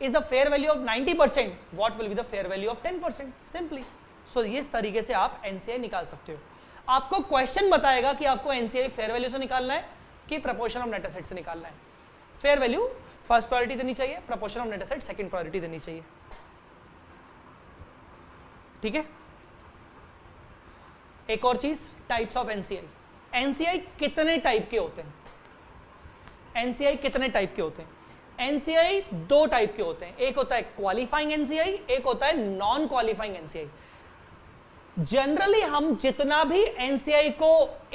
is the fair value of 90%, what will be the fair value of 10%? Simply. So इस तरीके से आप NCI निकाल सकते हो. आपको question बताएगा कि आपको NCI फेयर वैल्यू से निकालना है कि प्रपोर्शन ऑफ नेट एसेट से निकालना है. फेयर वैल्यू फर्स्ट प्रायोरिटी देनी चाहिए, proportion of net asset second priority देनी चाहिए. ठीक है. एक और चीज, टाइप्स ऑफ एनसीआई. एनसीआई कितने टाइप के होते हैं? एनसीआई कितने टाइप के होते हैं? एनसीआई दो टाइप के होते हैं. एक होता है क्वालिफाइंग एनसीआई, एक होता है नॉन क्वालिफाइंग एनसीआई. जनरली हम जितना भी एनसीआई को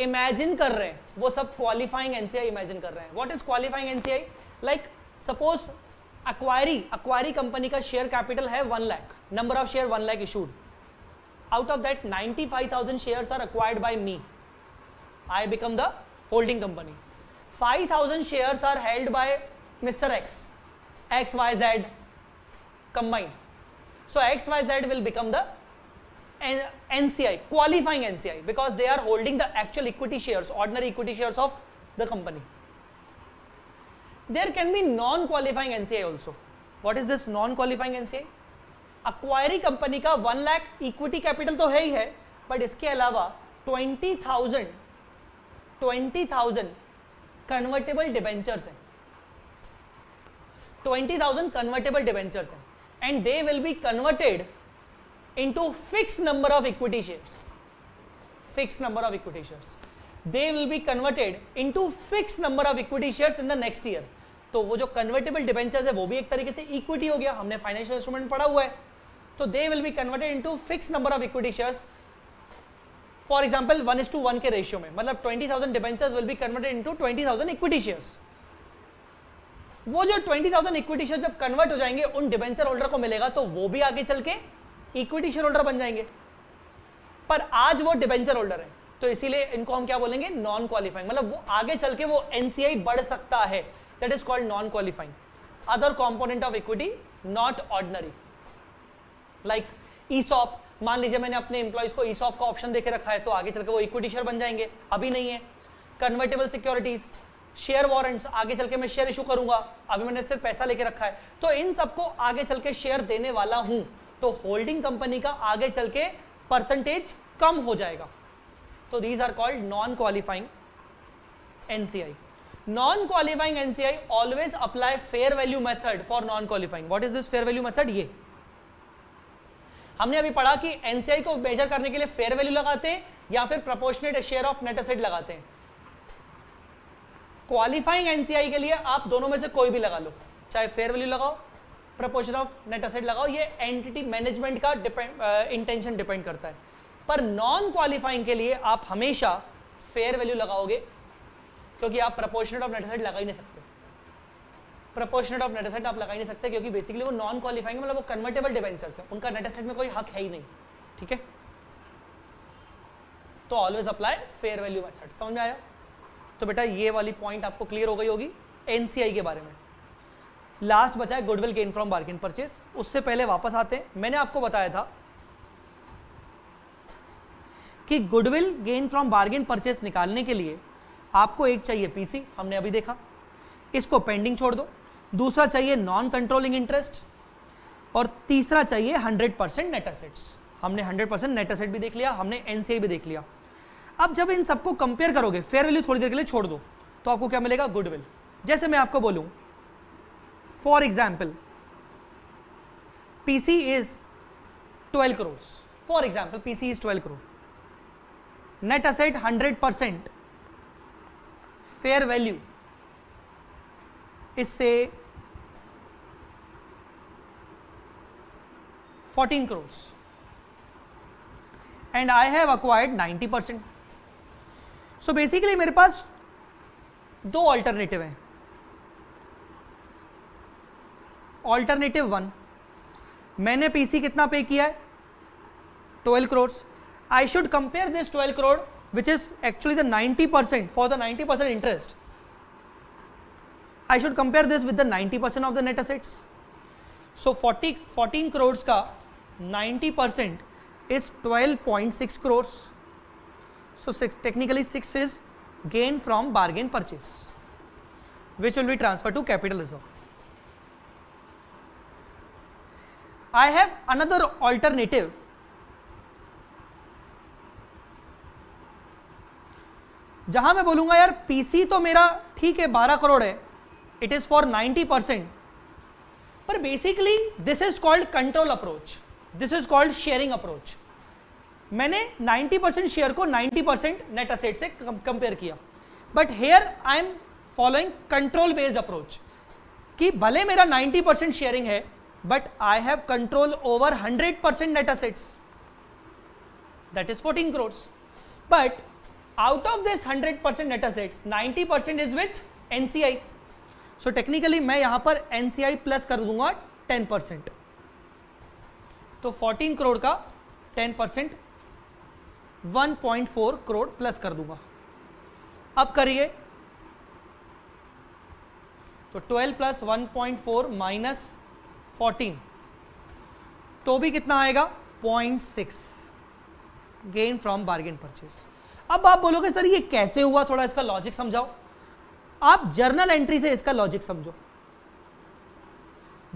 इमेजिन कर रहे हैं वो सब क्वालिफाइंग एनसीआई इमेजिन कर रहे हैं. What is qualifying NCI? Like suppose acquiree company का शेयर कैपिटल है 1 lakh, number of share 1 lakh issued. Out of that 95,000 shares are acquired by me. I become the holding company. 5,000 shares are held by Mr. X, XYZ combined. So XYZ will become the NCI, qualifying NCI, because they are holding the actual equity shares, ordinary equity shares of the company. There can be non-qualifying NCI also. What is this non-qualifying NCI? Acquiring company का 1 lakh equity capital तो है ही है, but इसके अलावा 20,000 convertible debentures हैं. 20,000 convertible debentures and they will be converted into fixed number of equity shares. Fixed number of equity shares. They will be converted into fixed number of equity shares in the next year. तो वो जो convertible debentures है वो भी एक तरीके से equity हो गया. हमने financial instrument पढ़ा हुआ है. तो they will be converted into fixed number of equity shares. For example, 1:1 के ratio में, मतलब 20,000 debentures will be converted into 20,000 equity shares. वो जो 20,000 इक्विटी शेयर जब कन्वर्ट हो जाएंगे उन डिबेंचर होल्डर को मिलेगा, तो वो भी आगे चल के इक्विटी शेयर होल्डर बन जाएंगे, पर आज वो डिबेंचर होल्डर है, तो इसीलिए इनको हम क्या बोलेंगे? Non qualifying. मतलब वो आगे चल के वो एनसीआई बढ़ सकता है. That is called non qualifying. Other component of equity not ordinary, like ESOP. मान लीजिए मैंने अपने एम्प्लॉइज को ईसॉप का ऑप्शन देके रखा है, तो आगे चल के वो इक्विटी शेयर बन जाएंगे, अभी नहीं है. कन्वर्टेबल सिक्योरिटीज, शेयर वारंट्स, आगे चल के मैं शेयर इशू करूंगा, अभी मैंने सिर्फ पैसा लेके रखा है, तो इन सबको आगे चल के शेयर देने वाला हूं, तो होल्डिंग कंपनी का आगे चल के परसेंटेज कम हो जाएगा. तो these are called non qualifying NCI. Non qualifying NCI always apply fair value method for non qualifying. What is this fair value method? ये हमने अभी पढ़ा कि एनसीआई को मेजर करने के लिए फेयर वैल्यू लगाते हैं या फिर proportionate share of net asset लगाते हैं. क्वालिफाइंग एनसीआई के लिए आप दोनों में से कोई भी लगा लो, चाहे फेयर वैल्यू लगाओ, प्रपोर्शन ऑफ नेट एसेट लगाओ. ये एंटिटी मैनेजमेंट का इंटेंशन डिपेंड करता है. पर नॉन क्वालिफाइंग के लिए आप हमेशा फेयर वैल्यू लगाओगे, क्योंकि आप प्रपोर्शनेट ऑफ नेट एसेट लगा ही नहीं सकते. प्रपोर्शनेट ऑफ नेट एसेट आप लगा ही नहीं सकते, क्योंकि बेसिकली वो नॉन क्वालिफाइंग, मतलब वो कन्वर्टेबल डिबेंचर्स है, उनका नेट एसेट में कोई हक है ही नहीं. ठीक है. तो always apply fair value method. समझ में आया? तो बेटा ये वाली पॉइंट आपको क्लियर हो गई होगी एनसीआई के बारे में. लास्ट बचा है goodwill gain from bargain purchase. उससे पहले वापस आते हैं. मैंने आपको बताया था कि goodwill gain from bargain purchase निकालने के लिए आपको एक चाहिए पीसी, हमने अभी देखा, इसको पेंडिंग छोड़ दो. दूसरा चाहिए नॉन कंट्रोलिंग इंटरेस्ट, और तीसरा चाहिए 100% नेट एसेट्स. हमने 100% नेट एसेट भी देख लिया, हमने एनसीआई भी देख लिया. अब जब इन सबको कंपेयर करोगे, फेयर वैल्यू थोड़ी देर के लिए छोड़ दो, तो आपको क्या मिलेगा? गुडविल. जैसे मैं आपको बोलूं, for example PC is 12 crore, for example PC is 12 crore, net asset 100% fair value, इससे 14 crores and I have acquired 90%. So basically मेरे पास दो ऑल्टरनेटिव हैं. ऑल्टरनेटिव वन, मैंने पीसी कितना पे किया है 12 crores. I should compare this 12 crore which is actually the 90% for the 90% interest. I should compare this with the 90% of the net assets. So 14 crores का 90% is 12.6 crores. So technically 6 is gain from bargain purchase, which will be transferred to capital reserve. I have another alternative. जहां मैं बोलूंगा यार PC तो मेरा ठीक है 12 करोड़ है, इट इज फॉर 90%, पर basically this is called control approach, this is called sharing approach. मैंने 90% शेयर को 90% नेट असेट से कंपेयर किया, but here I am following control based approach कि भले मेरा 90% शेयरिंग है but I have control over 100% net assets, that is 14 crores. But out of this 100% net assets 90% is with NCI, so technically मैं यहाँ पर NCI plus कर दूंगा 10%, तो 14 करोड़ का 10% 1.4 करोड़ प्लस कर दूंगा. अब करिए तो 12 plus 1.4 minus 14 तो भी कितना आएगा 0.6 gain from bargain purchase. अब आप बोलोगे सर ये कैसे हुआ, थोड़ा इसका लॉजिक समझाओ. आप जर्नल एंट्री से इसका लॉजिक समझो.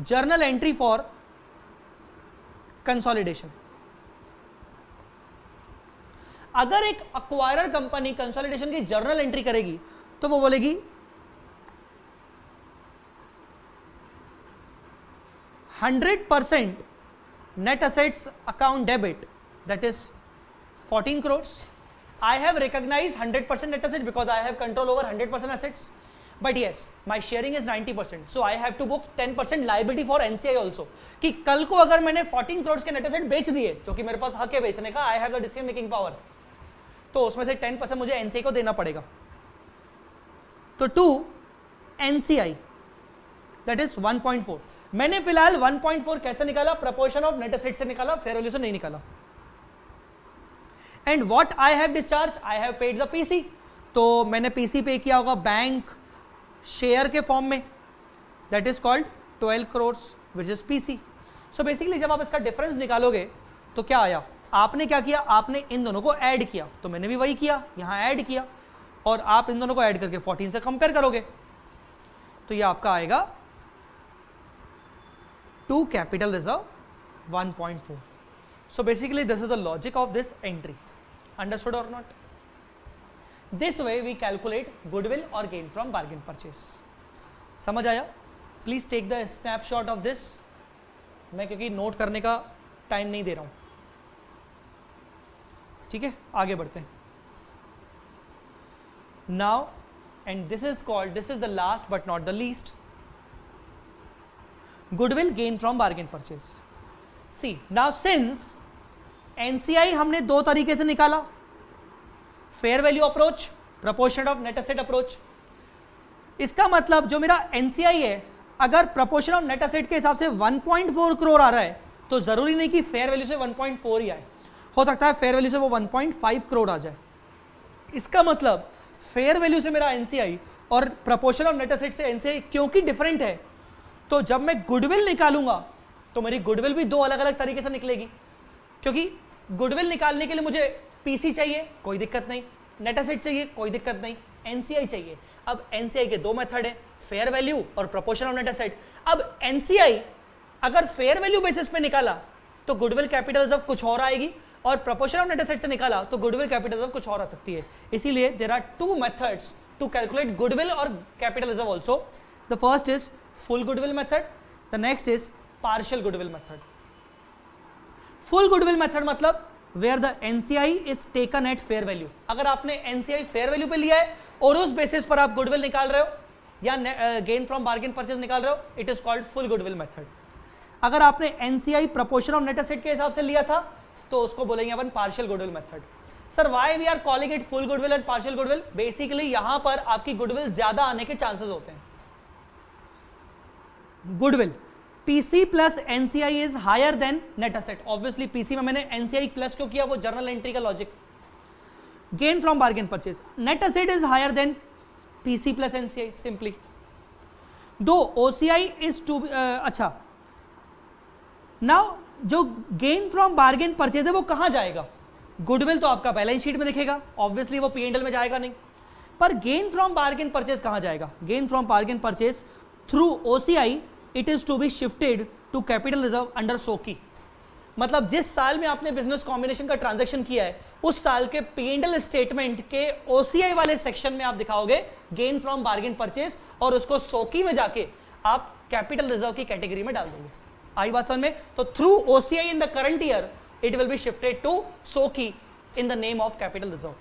जर्नल एंट्री फॉर कंसोलिडेशन, अगर एक अक्वायरर कंपनी कंसोलिडेशन की जर्नल एंट्री करेगी तो वो बोलेगी 100% net assets account debit, that is 14 crores. I have recognized 100% net assets because I have control over 100% assets, but yes, my sharing is 90%. So I have to book 10% liability for NCI also. कि कल को अगर मैंने 14 crores के net asset बेच दिए, जो कि मेरे पास हक है बेचने का, I have the decision making power. तो उसमें से 10% मुझे NCI को देना पड़ेगा. तो to NCI, that is 1.4. मैंने फिलहाल 1.4 कैसे निकाला? Proportion of net asset से निकाला, fair value से नहीं निकाला. And what I have discharge, I have paid the PC, तो मैंने पीसी पे किया होगा बैंक शेयर के फॉर्म में, that is called 12 crores which is PC. So basically जब आप इसका डिफरेंस निकालोगे तो क्या आया, आपने क्या किया, आपने इन दोनों को ऐड किया, तो मैंने भी वही किया, यहाँ ऐड किया और आप इन दोनों को ऐड करके 14 से कंपेयर करोगे तो यह आपका आएगा 2 capital reserve 1.4. So basically this is the logic of this entry. Understood or not? This way we calculate goodwill or gain from bargain purchase. समझ आया? Please take the snapshot of this. मैं क्योंकि note करने का time नहीं दे रहा हूँ. ठीक है, आगे बढ़ते हैं. Now, and this is called, this is the last but not the least. Goodwill gain from bargain purchase. See, now since NCI हमने दो तरीके से निकाला, fair value approach, proportion of net asset approach. इसका मतलब जो मेरा NCI है, अगर प्रपोर्शन ऑफ नेट असेट के हिसाब से 1.4 करोड़ आ रहा है तो जरूरी नहीं कि फेयर वैल्यू से 1.4 ही आए, हो सकता है फेयर वैल्यू से वो 1.5 करोड़ आ जाए. इसका मतलब फेयर वैल्यू से मेरा NCI और प्रपोर्शन ऑफ नेट असेट से NCI क्योंकि डिफरेंट है, तो जब मैं गुडविल निकालूंगा तो मेरी गुडविल भी दो अलग अलग तरीके से निकलेगी, क्योंकि गुडविल निकालने के लिए मुझे पीसी चाहिए, कोई दिक्कत नहीं, नेट एसेट चाहिए, कोई दिक्कत नहीं, एनसीआई चाहिए. अब एनसीआई के दो मेथड है, फेयर वैल्यू और प्रोपोर्शन ऑफ नेट एसेट. अब एनसीआई अगर फेयर वैल्यू बेसिस पे निकाला तो गुडविल कैपिटल रिजर्व कुछ और आएगी, और प्रोपोर्शन ऑफ नेट एसेट से निकाला तो गुडविल कैपिटल रिजर्व कुछ और आ सकती है. इसीलिए there are two methods to calculate goodwill और capital reserve also. The first is full goodwill method, the next is partial goodwill method. Full goodwill method मतलब where the NCI is taken at fair value. अगर आपने NCI fair value पे लिया है और उस basis पर आप गुडविल निकाल रहे हो या गेन फ्रॉम बार्गेन परचेज निकाल रहे हो, it is called full goodwill method. अगर आपने NCI proportion of net asset के हिसाब से लिया था तो उसको बोलेंगे अपन partial goodwill method. Sir why we are calling it full goodwill and partial goodwill? Basically यहां पर आपकी गुडविल ज्यादा आने के चांसेस होते हैं। Goodwill PC plus NCI is higher than net asset. Obviously PC में मैंने एनसीआई प्लस क्यों किया, वो जर्नल एंट्री का logic. Gain from bargain purchase, net asset is higher than PC plus NCI simply. दो ओसीआई इज टू अच्छा now जो gain from bargain purchase है वो कहां जाएगा? गुडविल तो आपका बैलेंस शीट में दिखेगा, ऑब्वियसली वो पी एंड एल में जाएगा नहीं, पर गेन फ्रॉम बार्गेन परचेज कहां जाएगा? Gain from bargain purchase through OCI it is to be shifted to capital reserve under सोकी। मतलब जिस साल में आपने बिजनेस कॉम्बिनेशन का ट्रांजैक्शन किया है उस साल के पी एंड एल स्टेटमेंट के ओसीआई वाले सेक्शन में आप दिखाओगे गेन फ्रॉम बार्गेन परचेज और उसको सोकी में जाके आप कैपिटल रिजर्व की कैटेगरी में डाल दोगे। आई बात समझ में? तो through OCI in the current year it will be shifted to soki in the name of capital reserve,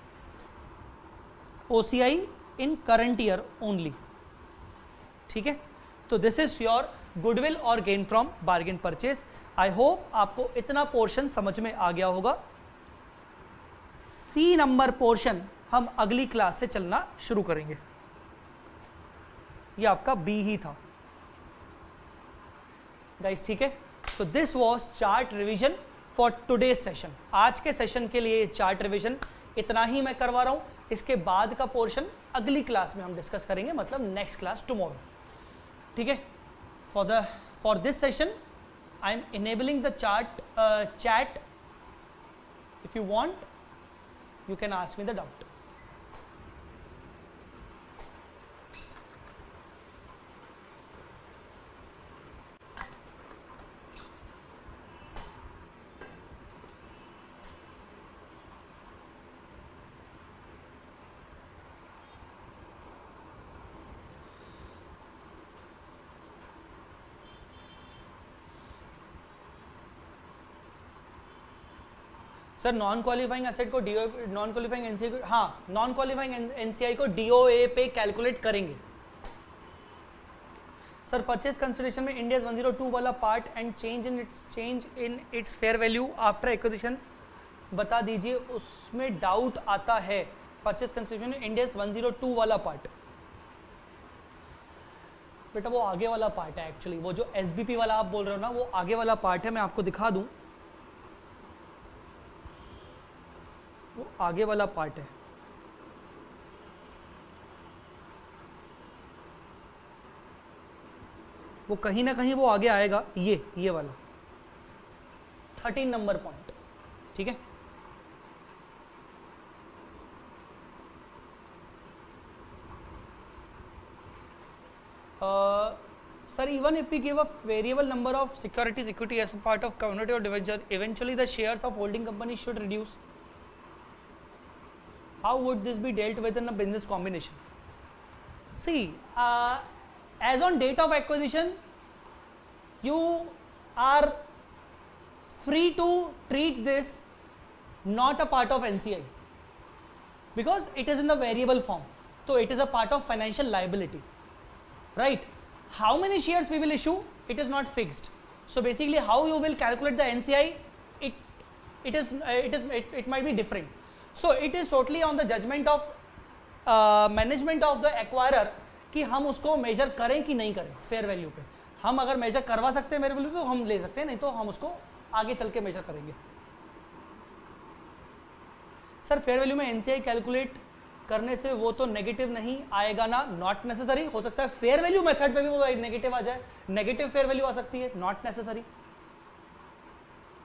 oci in current year only. theek hai, to this is your goodwill or gain from bargain purchase. I hope aapko itna portion samajh mein aa gaya hoga. c number portion hum agli class se chalna shuru karenge. ye aapka b hi tha guys, theek hai. so this was chart revision for today session. आज के session के लिए chart revision इतना ही मैं करवा रहा हूँ, इसके बाद का पोर्शन अगली क्लास में हम डिस्कस करेंगे, मतलब नेक्स्ट क्लास टुमारो, ठीक है। For this session I am enabling the chart chat, if you want you can ask me the doubt. Sir non qualifying asset को डीओ, नॉन क्वालिफाइंग एनसीआई को, हाँ non qualifying NCI को DOA पे calculate करेंगे। Sir purchase consideration में Ind AS 102 वाला part and change in its fair value after acquisition बता दीजिए, उसमें डाउट आता है। परचेज कंसिडरेशन में इंड एस 102 वाला पार्ट बेटा वो आगे वाला पार्ट है एक्चुअली, वो जो एसबीपी वाला आप बोल रहे हो ना वो आगे वाला पार्ट है। मैं आपको दिखा दूँ वो आगे वाला पार्ट है। वो कहीं ना कहीं वो आगे आएगा, ये वाला 13 नंबर पॉइंट, ठीक है। Sir even if we give a variable number of securities equity as part of community और debenture eventually the shares of holding company should reduce, how would this be dealt with in a business combination? see as on date of acquisition you are free to treat this not a part of NCI because it is in the variable form, so it is a part of financial liability, right? how many shares we will issue it is not fixed, so basically how you will calculate the NCI it might be different. so it is totally on the judgment of management of the acquirer कि हम उसको major करें कि नहीं करें fair value पे। हम अगर मेजर करवा सकते हैं फेयर वैल्यू तो हम ले सकते हैं, नहीं तो हम उसको आगे चल के मेजर करेंगे। सर फेयर वैल्यू में एनसीआई कैलकुलेट करने से वो तो नेगेटिव नहीं आएगा ना? नॉट नेसेसरी, हो सकता है फेयर वैल्यू मेथड पे भी वो नेगेटिव आ जाए, नेगेटिव फेयर वैल्यू आ सकती है, not necessary.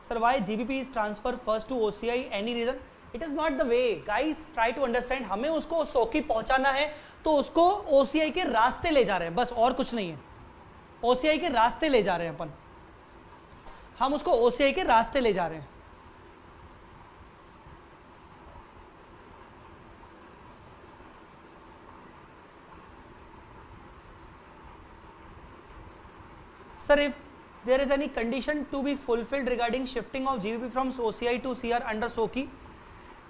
Sir why GBP is transfer first to OCI any reason? It is not the way guys, try to understand. हमें उसको सोकी पहुंचाना है तो उसको ओसीआई के रास्ते ले जा रहे हैं, बस और कुछ नहीं है। ओसीआई के रास्ते ले जा रहे हैं अपन, हम उसको ओसीआई के रास्ते ले जा रहे हैं। Sir if there is any condition to be fulfilled regarding shifting of GBP from OCI to CR under Soki?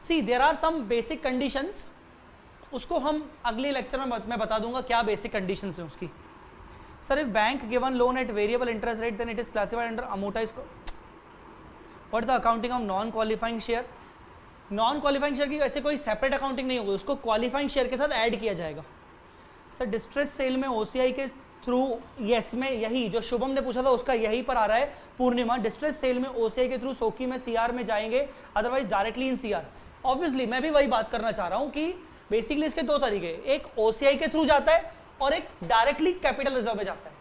See, there are some basic conditions उसको हम अगले लेक्चर में मैं बता दूंगा क्या बेसिक कंडीशंस हैं उसकी। Sir if bank given loan at variable interest rate then it is classified under amortised what is the accounting of non qualifying share. Non qualifying share की ऐसे कोई सेपरेट अकाउंटिंग नहीं होगी, उसको क्वालिफाइंग शेयर के साथ ऐड किया जाएगा। सर डिस्ट्रेस सेल में ओसीआई के थ्रू, यस में यही जो शुभम ने पूछा था उसका यही पर आ रहा है पूर्णिमा। डिस्ट्रेस सेल में ओसीआई के थ्रू सोकी में सीआर में जाएंगे, otherwise directly in CR. Obviously मैं भी वही बात करना चाह रहा हूँ कि बेसिकली इसके दो तरीके, एक ओसीआई के थ्रू जाता है और एक डायरेक्टली कैपिटल रिजर्व में जाता है।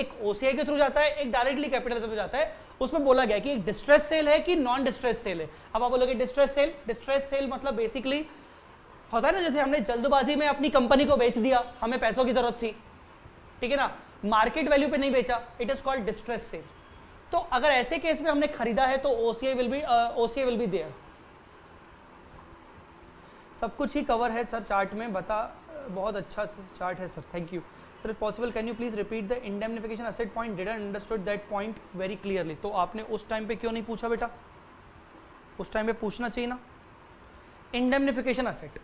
एक ओसीआई के थ्रू जाता है, एक डायरेक्टली कैपिटल रिजर्व में जाता है। उसमें बोला गया कि एक डिस्ट्रेस सेल है कि नॉन डिस्ट्रेस सेल है। अब आप बोलोगे डिस्ट्रेस सेल, डिस्ट्रेस सेल मतलब बेसिकली होता है ना जैसे हमने जल्दबाजी में अपनी कंपनी को बेच दिया, हमें पैसों की जरूरत थी, ठीक है ना, मार्केट वैल्यू पे नहीं बेचा, it is called distress sale. तो अगर ऐसे केस में हमने खरीदा है तो ओसीआई विल बी देयर। सब कुछ ही कवर है सर चार्ट में, बता बहुत अच्छा चार्ट है sir, thank you. Sir if possible can you please repeat the indemnification asset point, did I understood that point very clearly. तो आपने उस टाइम पे क्यों नहीं पूछा बेटा, उस टाइम पे पूछना चाहिए ना। इंडेमनिफिकेशन असेट,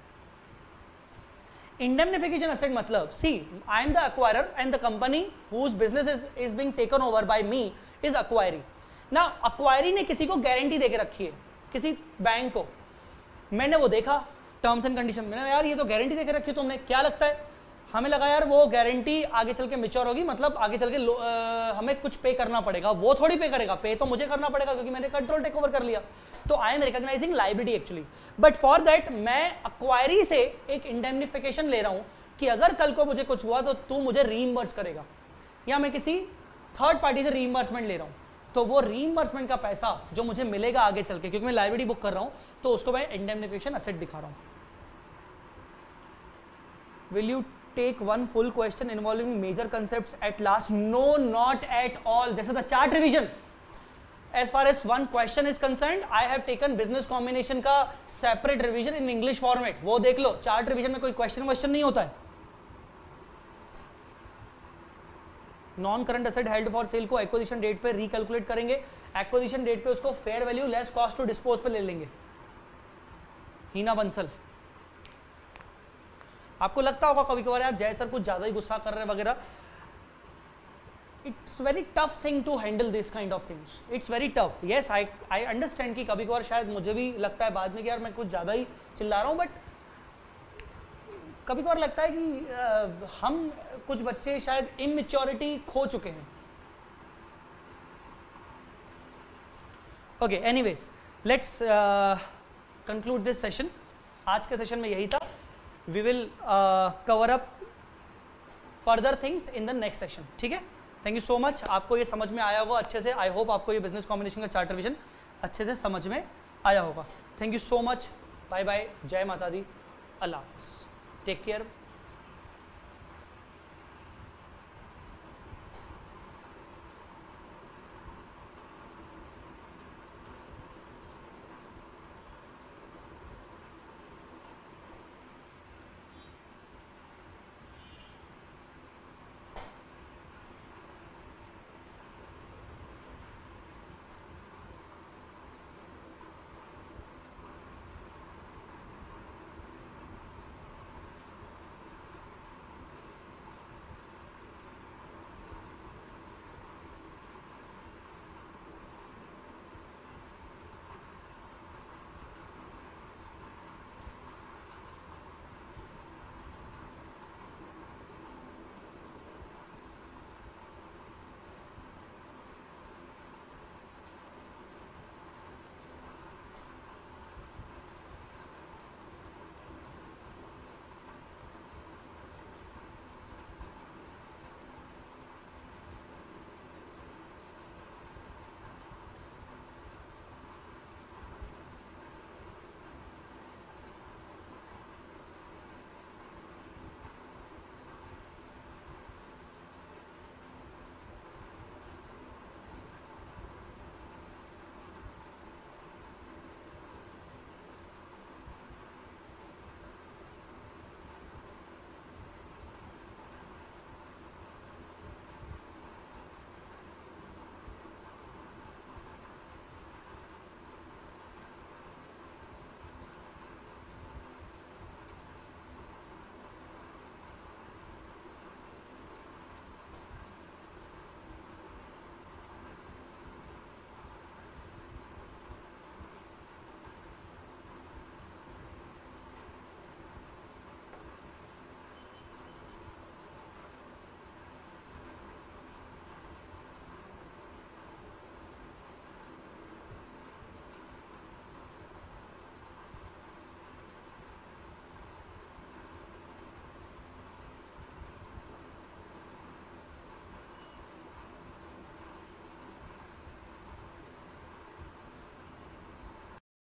इंडेमनिफिकेशन असेट मतलब see I am the acquirer and the company whose business is being taken over by me is acquiree. ना एक्वायरी ने किसी को गारंटी देके रखी है, किसी बैंक को। मैंने वो देखा टर्म्स एंड कंडीशन में, यार ये तो गारंटी देकर रखी है, तो हमने क्या लगता है हमें लगा यार वो गारंटी आगे चल के मेच्योर होगी, मतलब आगे चल के हमें कुछ पे करना पड़ेगा। वो थोड़ी पे करेगा, पे तो मुझे करना पड़ेगा क्योंकि मैंने कंट्रोल टेक ओवर कर लिया। तो I am recognising liability actually, but for that मैं एक्वायरी से एक इंडेमनिफिकेशन ले रहा हूँ कि अगर कल को मुझे कुछ हुआ तो तू मुझे रीइंबर्स करेगा, या मैं किसी थर्ड पार्टी से रीइंबर्समेंट ले रहा हूँ। तो वो रीइंबर्समेंट का पैसा जो मुझे मिलेगा आगे चल के, क्योंकि मैं लाइबिलिटी बुक कर रहा हूँ, तो उसको मैं इंडेमनिफिकेशन एसेट दिखा रहा हूँ। Will you take one full question involving major concepts at last? No, not at all. This is the chart revision. As far as one question is concerned, I have taken business combination का separate revision in English format. वो देख लो, chart revision में कोई question नहीं होता है। Non current asset held for sale को acquisition date पे रिकैलकुलेट करेंगे, एक्विजिशन डेट पे उसको fair value less cost to dispose पे ले लेंगे। हीना बंसल, आपको लगता होगा कभी कभार यार जय सर कुछ ज्यादा ही गुस्सा कर रहे हैं वगैरह। It's very tough thing to handle this kind of things, it's very tough. Yes I understand कि कभी कभार शायद मुझे भी लगता है बाद में कि यार मैं कुछ ज्यादा ही चिल्ला रहा हूँ, बट कभी कभार लगता है कि हम कुछ बच्चे शायद इमैच्योरिटी खो चुके हैं। Okay anyways let's conclude this session. आज के सेशन में यही था। We will cover up further things in the next session. ठीक है, thank you so much. आपको ये समझ में आया होगा अच्छे से, I hope आपको ये business combination का chart revision अच्छे से समझ में आया होगा। Thank you so much. Bye bye. जय माता दी. Allah Hafiz. Take care.